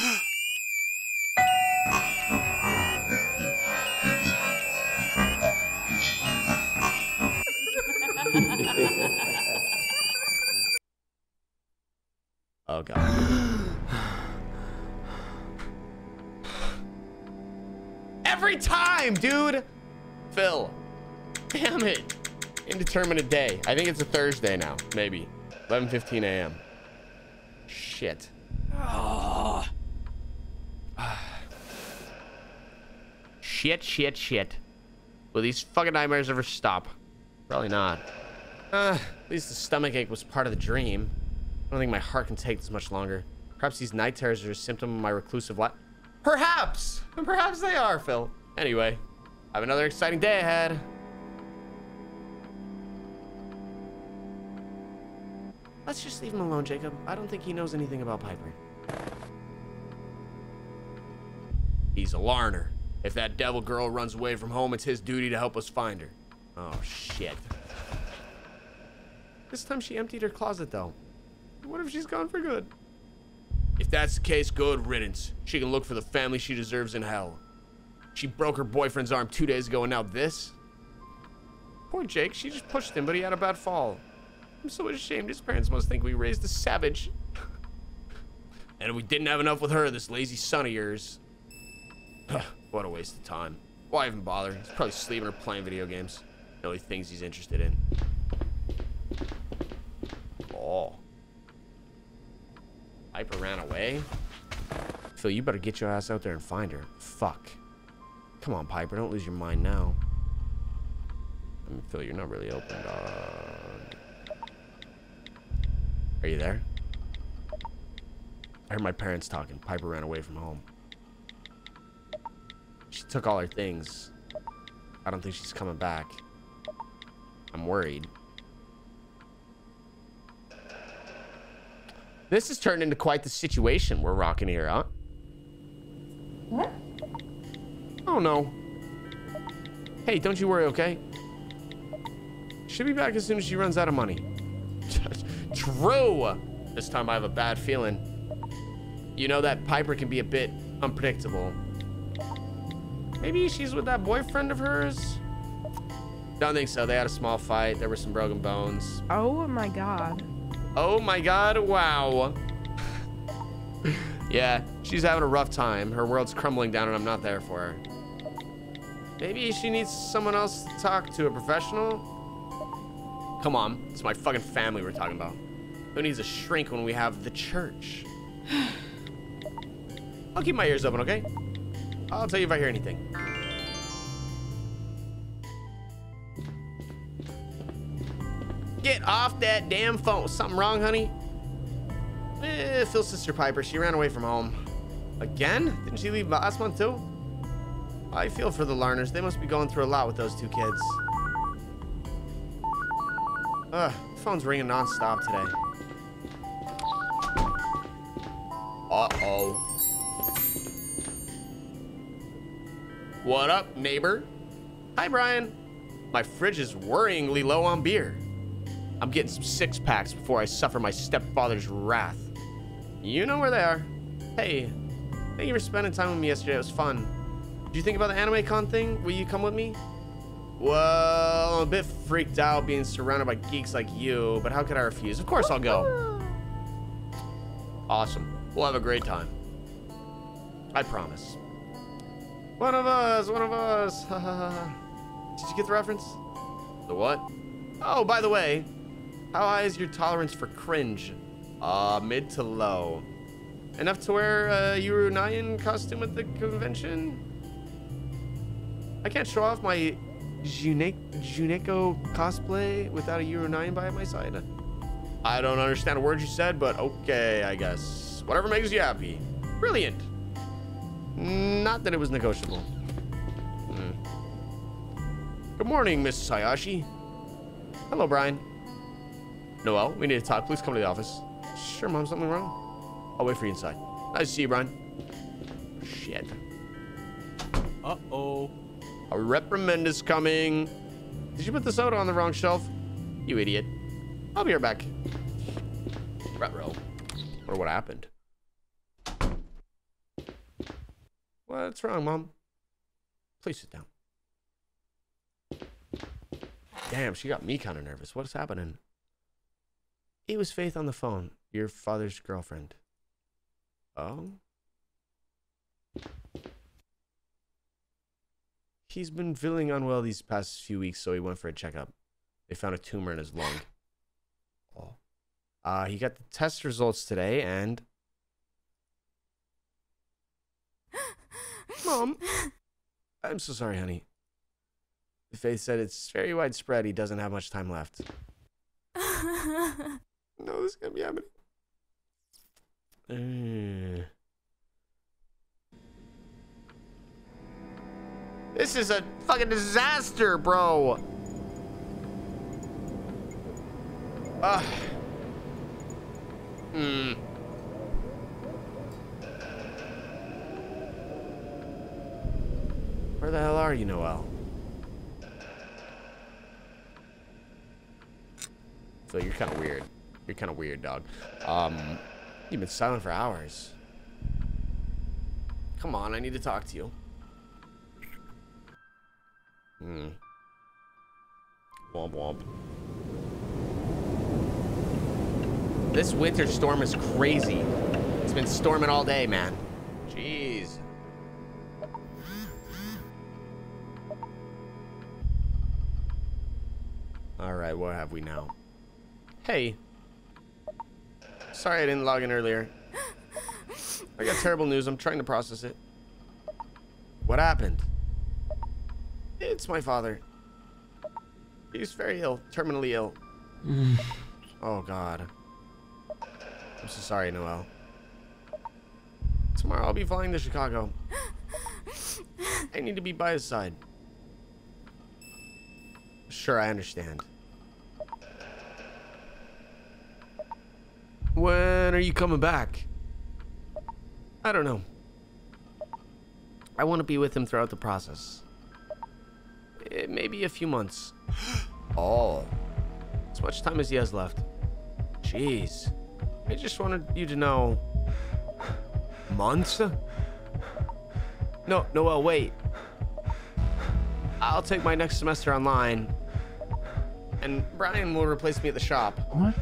Oh god. Every time, dude. Phil, damn it. Indeterminate day. I think it's a Thursday now, maybe. 11:15 a.m. Shit. Oh. Shit. Will these fucking nightmares ever stop? Probably not. At least the stomach ache was part of the dream. I don't think my heart can take this much longer. Perhaps these night terrors are a symptom of my reclusive life. Perhaps! Perhaps they are, Phil. Anyway, I have another exciting day ahead. Let's just leave him alone, Jacob. I don't think he knows anything about Piper. He's a larner. If that devil girl runs away from home, it's his duty to help us find her. Oh, shit. This time she emptied her closet, though. What if she's gone for good? If that's the case, good riddance. She can look for the family she deserves in hell. She broke her boyfriend's arm 2 days ago, and now this? Poor Jake, she just pushed him, but he had a bad fall. I'm so ashamed. His parents must think we raised a savage. And we didn't have enough with her, this lazy son of yours. What a waste of time. Why even bother? He's probably sleeping or playing video games. Only things he's interested in. Oh. Piper ran away? Phil, you better get your ass out there and find her. Fuck. Come on, Piper. Don't lose your mind now. I mean, Phil, you're not really open, dog. Are you there? I heard my parents talking. Piper ran away from home. She took all her things. I don't think she's coming back. I'm worried. This has turned into quite the situation we're rocking here, huh? What? Oh, no. Hey, don't you worry, okay? She'll be back as soon as she runs out of money. True! This time I have a bad feeling. You know that Piper can be a bit unpredictable. Maybe she's with that boyfriend of hers? Don't think so. They had a small fight. There were some broken bones. Oh, my God. Oh my god, wow. Yeah, she's having a rough time. Her world's crumbling down and I'm not there for her. Maybe she needs someone else to talk to, a professional? Come on, it's my fucking family we're talking about. Who needs a shrink when we have the church? I'll keep my ears open, okay? I'll tell you if I hear anything. Get off that damn phone. Something wrong, honey? Phil's sister Piper, she ran away from home. Again? Didn't she leave last month too? I feel for the Larners. They must be going through a lot with those two kids. Ugh, the phone's ringing non-stop today. Uh-oh. What up, neighbor? Hi, Brian. My fridge is worryingly low on beer. I'm getting some six-packs before I suffer my stepfather's wrath. You know where they are. Hey, thank you for spending time with me yesterday. It was fun. Did you think about the AnimeCon thing? Will you come with me? Well, I'm a bit freaked out being surrounded by geeks like you, but how could I refuse? Of course I'll go. Awesome. We'll have a great time. I promise. One of us, one of us. Did you get the reference? The what? Oh, by the way, how high is your tolerance for cringe? Mid to low. Enough to wear a Yuru-9 costume at the convention? I can't show off my Juneko cosplay without a Yuru-9 by my side. I don't understand a word you said, but okay, I guess. Whatever makes you happy. Brilliant. Not that it was negotiable. Good morning, Mrs. Hayashi. Hello, Brian. Noel, we need to talk. Please come to the office. Sure, Mom, something wrong? I'll wait for you inside. Nice to see you, Brian. Shit. Uh-oh. A reprimand is coming. Did you put the soda on the wrong shelf? You idiot. I'll be right back. Ruh-roh. I wonder what happened. What's wrong, Mom? Please sit down. Damn, she got me kind of nervous. What's happening? It was Faith on the phone, your father's girlfriend. Oh? He's been feeling unwell these past few weeks, so he went for a checkup. They found a tumor in his lung. Oh. He got the test results today, and... Mom, I'm so sorry, honey. Faith said it's very widespread. He doesn't have much time left. No, this is gonna be happening. This is a fucking disaster, bro. Where the hell are you, Noel? So you're kind of weird. You're kind of weird, dog. You've been silent for hours. Come on, I need to talk to you. Womp womp. This winter storm is crazy. It's been storming all day, man. Jeez. All right, what have we now? Hey. Sorry I didn't log in earlier. I got terrible news. I'm trying to process it. What happened? It's my father. He's very ill. Terminally ill. Oh, God. I'm so sorry, Noel. Tomorrow I'll be flying to Chicago. I need to be by his side. Sure, I understand. When are you coming back? I don't know. I want to be with him throughout the process. It may be a few months. Oh. As much time as he has left. Jeez. I just wanted you to know. Months? No, Noel, wait. I'll take my next semester online. And Brian will replace me at the shop. What?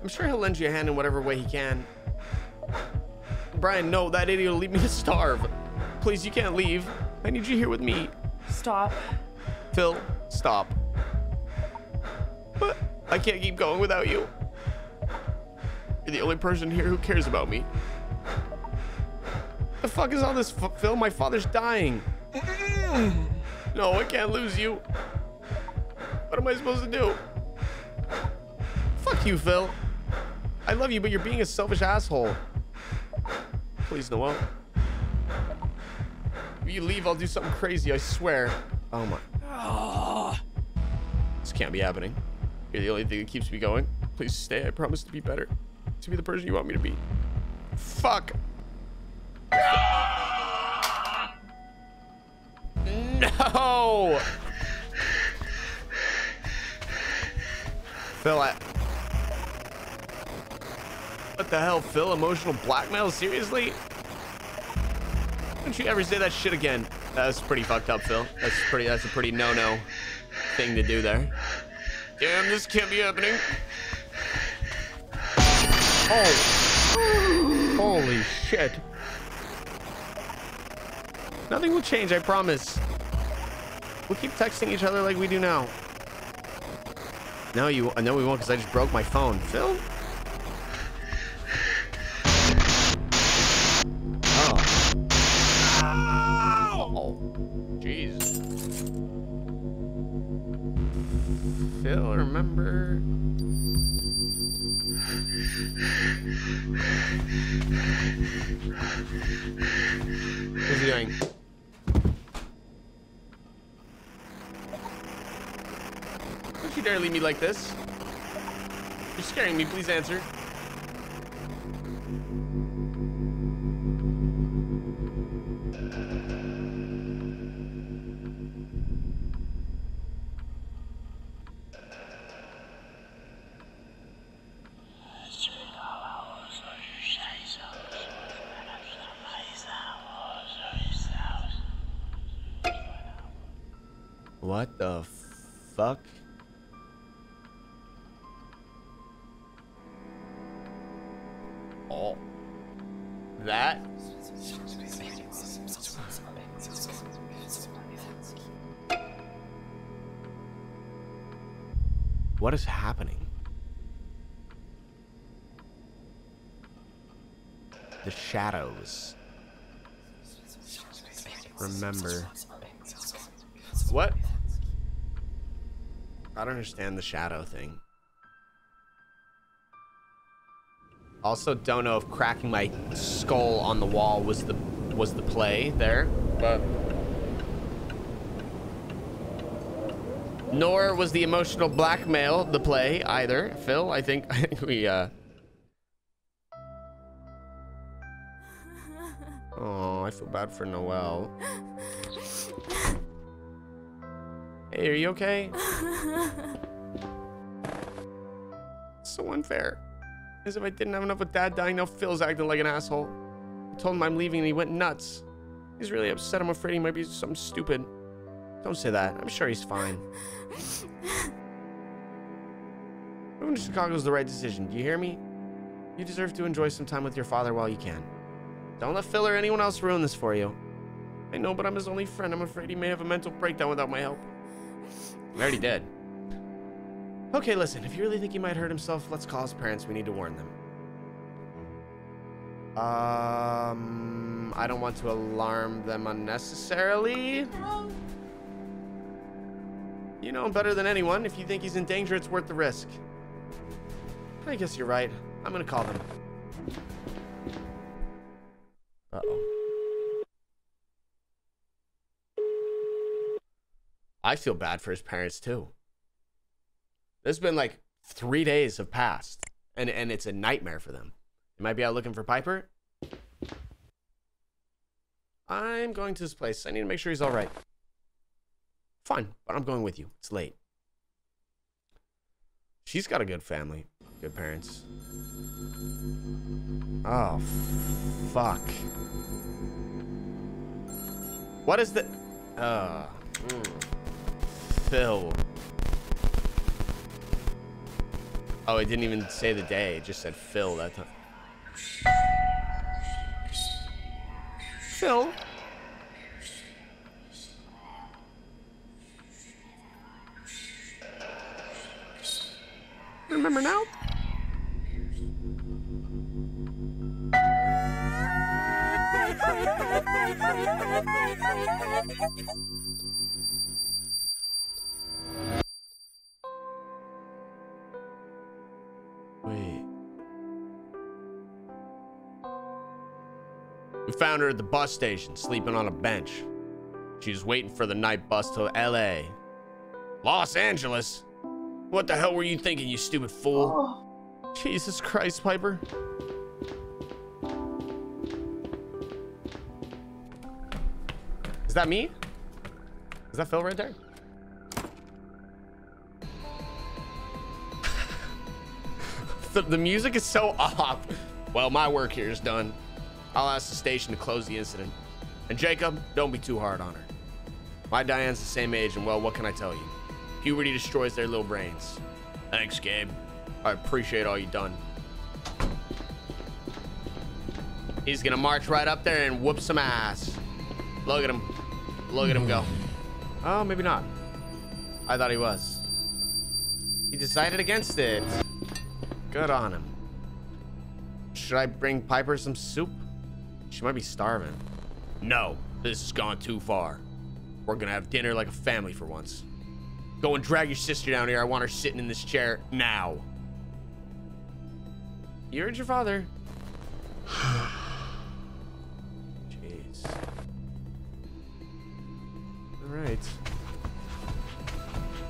I'm sure he'll lend you a hand in whatever way he can. Brian, no, that idiot will leave me to starve. Please, you can't leave. I need you here with me. Stop. Phil, stop. But I can't keep going without you. You're the only person here who cares about me. The fuck is all this, Phil? My father's dying. No, I can't lose you. What am I supposed to do? Fuck you, Phil. I love you, but you're being a selfish asshole. Please, Noel. If you leave, I'll do something crazy, I swear. Oh my. Oh. This can't be happening. You're the only thing that keeps me going. Please stay. I promise to be better. To be the person you want me to be. Fuck. No! Phil, what the hell, Phil? Emotional blackmail? Seriously? Don't you ever say that shit again. That's pretty fucked up, Phil. That's a pretty no-no thing to do there. Damn, this can't be happening. Oh. Holy shit. Nothing will change, I promise. We'll keep texting each other like we do now. No, no, we won't, because I just broke my phone. Phil? Phil, remember? What's he doing? Don't you dare leave me like this. You're scaring me, please answer. What the fuck? Oh. That? What is happening? The shadows. Remember. What? I don't understand the shadow thing. Also, don't know if cracking my skull on the wall was the play there, but nor was the emotional blackmail the play either. Phil, I think we Oh, I feel bad for Noel. Hey, are you okay? So unfair. As if I didn't have enough with Dad dying, now Phil's acting like an asshole. I told him I'm leaving and he went nuts. He's really upset. I'm afraid he might be something stupid. Don't say that. I'm sure he's fine. Moving to Chicago is the right decision. Do you hear me? You deserve to enjoy some time with your father while you can. Don't let Phil or anyone else ruin this for you. I know, but I'm his only friend. I'm afraid he may have a mental breakdown without my help. We already did. Okay, listen. If you really think he might hurt himself, let's call his parents. We need to warn them. I don't want to alarm them unnecessarily. You know him better than anyone. If you think he's in danger, it's worth the risk. I guess you're right. I'm gonna call them. Uh-oh. I feel bad for his parents too. There's been like 3 days have passed and it's a nightmare for them. They might be out looking for Piper. I'm going to this place. I need to make sure he's all right. Fine, but I'm going with you. It's late. She's got a good family, good parents. Oh, fuck. What is the... Phil. Oh, it didn't even say the day. It just said Phil that time. Phil? remember now. Wait. We found her at the bus station, sleeping on a bench. She's waiting for the night bus to LA. Los Angeles? What the hell were you thinking, you stupid fool? Oh. Jesus Christ, Piper. Is that me? Is that Phil right there? The music is so off. Well, my work here is done. I'll ask the station to close the incident. And Jacob, don't be too hard on her. My Diane's the same age, and well, what can I tell you? Puberty destroys their little brains. Thanks, Gabe. I appreciate all you done. He's gonna march right up there and whoop some ass. Look at him. Look at him go. Oh, maybe not. I thought he was. He decided against it. Good on him. Should I bring Piper some soup? She might be starving. No, this has gone too far. We're gonna have dinner like a family for once. Go and drag your sister down here. I want her sitting in this chair now. You heard your father. Jeez. All right.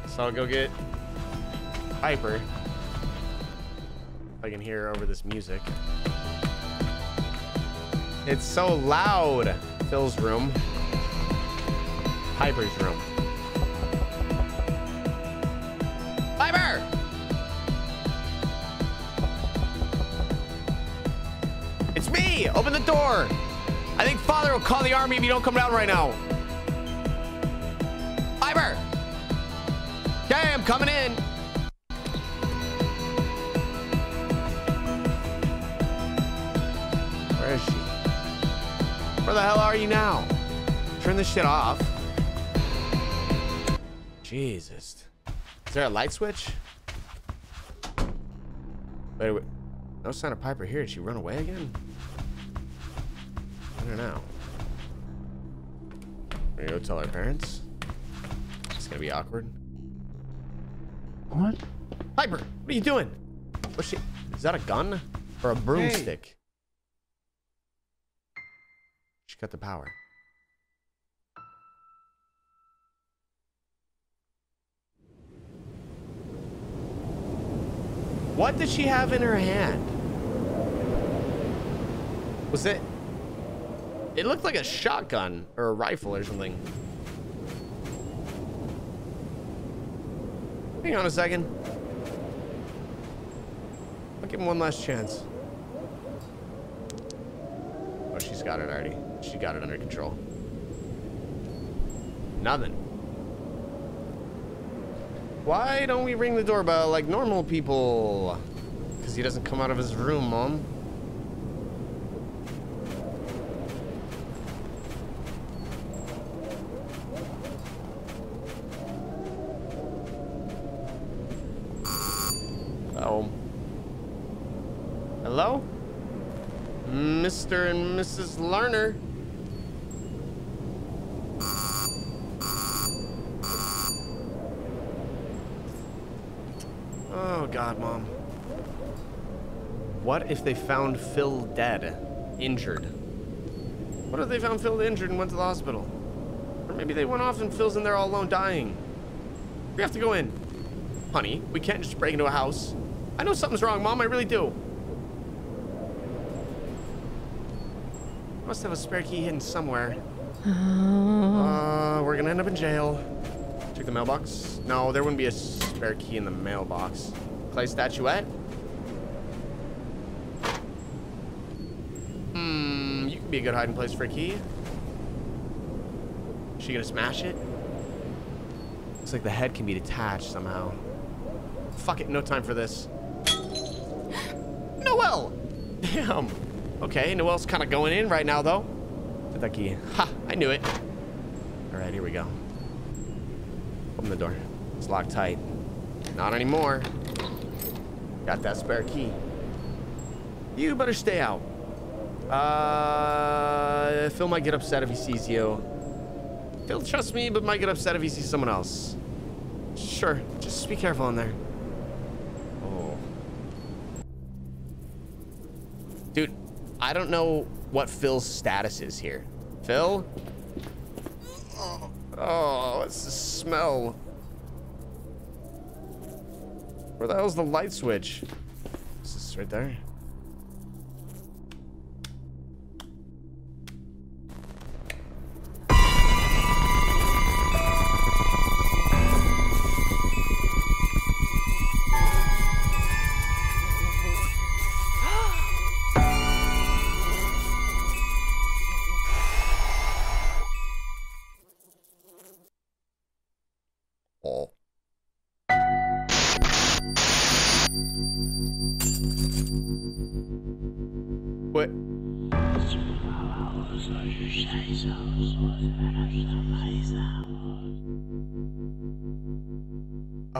So I'll go get Piper. I can hear her over this music. It's so loud. Phil's room. Piper's room. Piper! It's me! Open the door! I think Father will call the army if you don't come down right now. Piper! Okay, I'm coming in. Where is she? Where the hell are you now? Turn this shit off. Jesus. Is there a light switch? Wait, wait. No sign of Piper here. Did she run away again? I don't know. We're gonna go tell our parents. It's gonna be awkward. What? Piper, what are you doing? What's she? Is that a gun or a broomstick? Hey. She cut the power. What did she have in her hand? Was it? It looked like a shotgun or a rifle or something. Hang on a second. I'll give him one last chance. Oh, she's got it already. She got it under control. Nothing. Why don't we ring the doorbell like normal people? Because he doesn't come out of his room, Mom. Oh. Hello? Mr. and Mrs. Lerner. God, Mom. What if they found Phil dead, injured? What if they found Phil injured and went to the hospital? Or maybe they went off and Phil's in there all alone dying. We have to go in. Honey, we can't just break into a house. I know something's wrong, Mom. I really do. Must have a spare key hidden somewhere. We're gonna end up in jail. Check the mailbox. No, there wouldn't be a spare key in the mailbox. Clay statuette? Hmm, you could be a good hiding place for a key. Is she gonna smash it? Looks like the head can be detached somehow. Fuck it, no time for this. Noelle! Damn. Okay, Noelle's kinda going in right now though. Get that key. Ha, I knew it. Alright, here we go. Open the door. It's locked tight. Not anymore. Got that spare key. You better stay out. Phil might get upset if he sees you. Phil trusts me, but might get upset if he sees someone else. Sure, just be careful in there. Oh. Dude, I don't know what Phil's status is here. Phil? Oh, it's the smell. Where the hell's the light switch? Is this right there?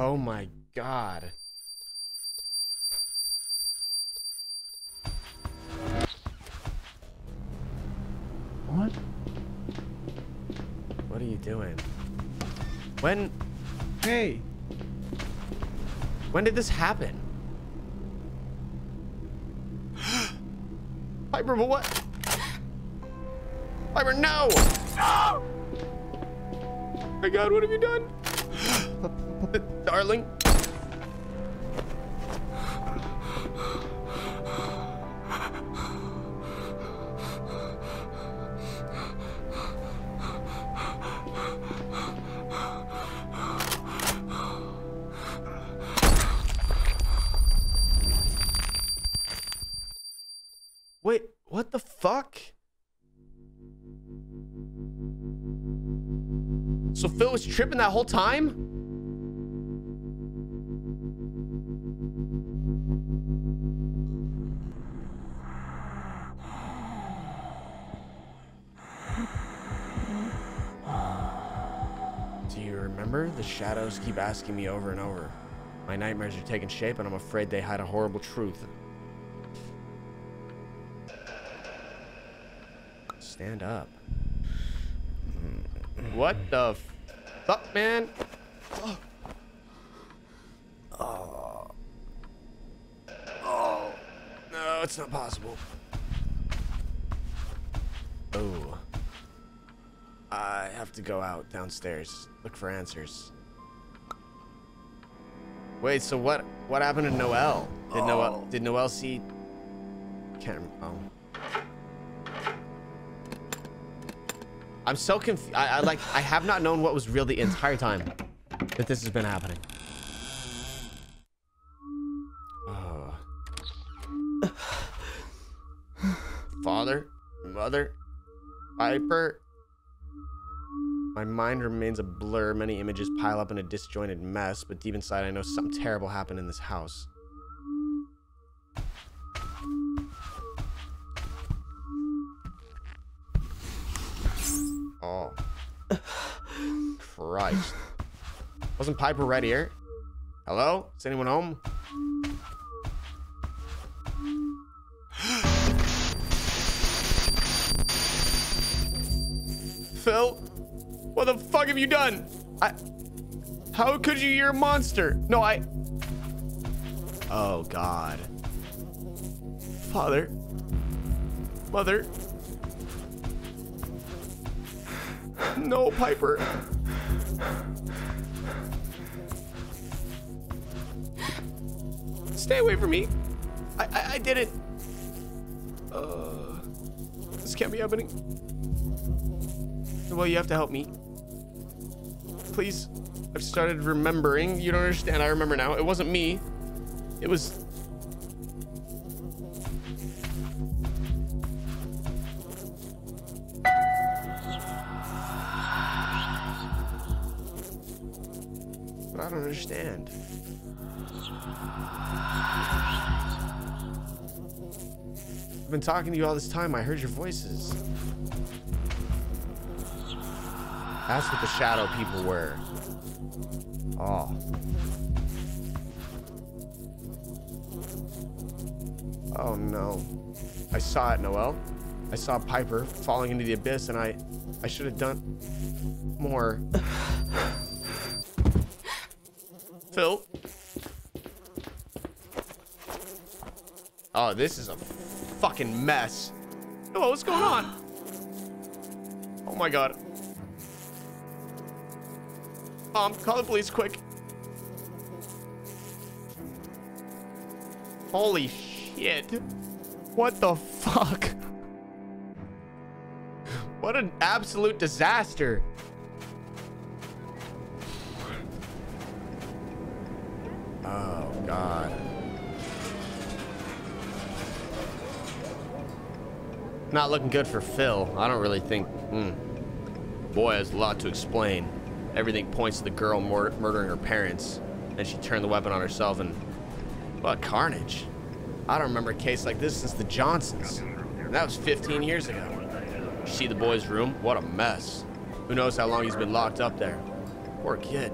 Oh my God. What? What are you doing? When? Hey. When did this happen? Piper, but what? Piper, no! No! Oh my God, what have you done? Darling. Wait, what the fuck? So Phil was tripping that whole time? The shadows keep asking me over and over. My nightmares are taking shape, and I'm afraid they hide a horrible truth. Stand up. What the fuck, man? Oh. Oh. Oh. No, it's not possible. Oh. I have to go out downstairs, look for answers. Wait, so what happened to Noelle? Did Noelle see? Can't remember. Oh. I'm so confused. I have not known what was real the entire time that this has been happening. Oh. Father, mother, Piper. My mind remains a blur. Many images pile up in a disjointed mess, but deep inside I know something terrible happened in this house. Oh. Christ. Wasn't Piper right here? Hello? Is anyone home? Phil? What the fuck have you done? How could you? You're a monster. No, oh God. Father. Mother. No, Piper. Stay away from me. I did it. This can't be happening. Well, you have to help me. Please, I've started remembering. You don't understand. I remember now. It wasn't me. It was... But I don't understand. I've been talking to you all this time. I heard your voices. That's what the shadow people were. Oh. Oh no. I saw it, Noel. I saw Piper falling into the abyss, and I should have done more. Phil? Oh, this is a fucking mess. Noel, what's going on? Oh my god. Mom, call the police quick. Holy shit. What the fuck? What an absolute disaster. Oh, God. Not looking good for Phil. I don't really think... Boy has a lot to explain. Everything points to the girl murdering her parents. Then she turned the weapon on herself and... What carnage. I don't remember a case like this since the Johnsons. That was 15 years ago. You see the boy's room? What a mess. Who knows how long he's been locked up there. Poor kid.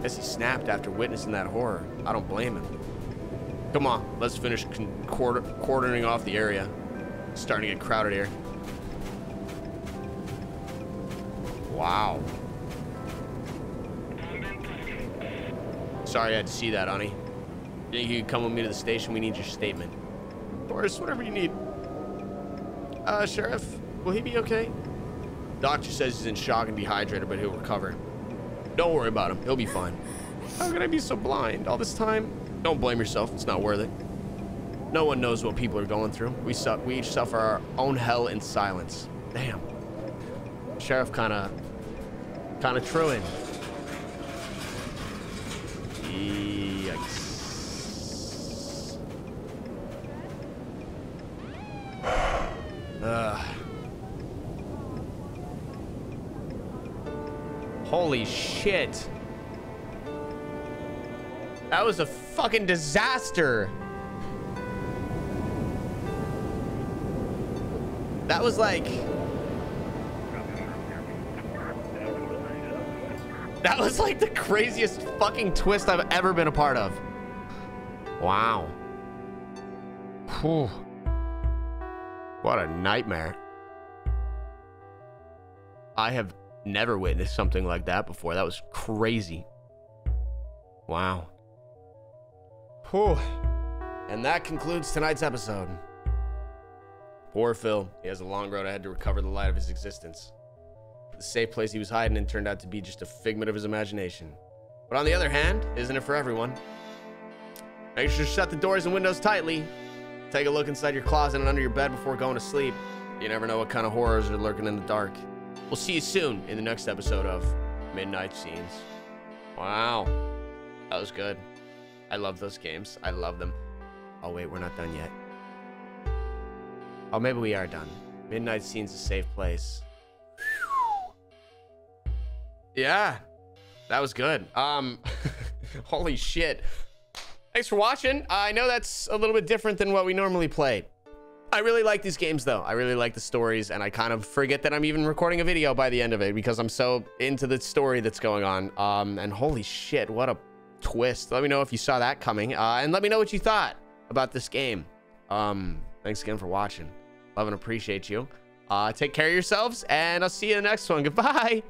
Guess he snapped after witnessing that horror. I don't blame him. Come on, let's finish cordoning off the area. It's starting to get crowded here. Wow. Sorry I had to see that, honey. You can come with me to the station. We need your statement. Boris, whatever you need. Sheriff, will he be okay? Doctor says he's in shock and dehydrated, but he'll recover. Don't worry about him. He'll be fine. How could I be so blind all this time? Don't blame yourself. It's not worth it. No one knows what people are going through. We each suffer our own hell in silence. Damn. Sheriff kind of truant. Yikes. Holy shit. That was a fucking disaster. That was like... That was like the craziest fucking twist I've ever been a part of. Wow. Whew. What a nightmare. I have never witnessed something like that before. That was crazy. Wow. Whew. And that concludes tonight's episode. Poor Phil. He has a long road ahead to recover the light of his existence. The safe place he was hiding in turned out to be just a figment of his imagination. But on the other hand, isn't it for everyone? Make sure to shut the doors and windows tightly. Take a look inside your closet and under your bed before going to sleep. You never know what kind of horrors are lurking in the dark. We'll see you soon in the next episode of Midnight Scenes. Wow. That was good. I love those games. I love them. Oh, wait, we're not done yet. Oh, maybe we are done. Midnight Scenes: A Safe Place. Whew. Yeah. That was good. Holy shit. Thanks for watching. I know that's a little bit different than what we normally play. I really like these games, though. I really like the stories, and I kind of forget that I'm even recording a video by the end of it because I'm so into the story that's going on. And holy shit, what a twist. Let me know if you saw that coming, and let me know what you thought about this game. Thanks again for watching. Love and appreciate you. Take care of yourselves, and I'll see you in the next one. Goodbye.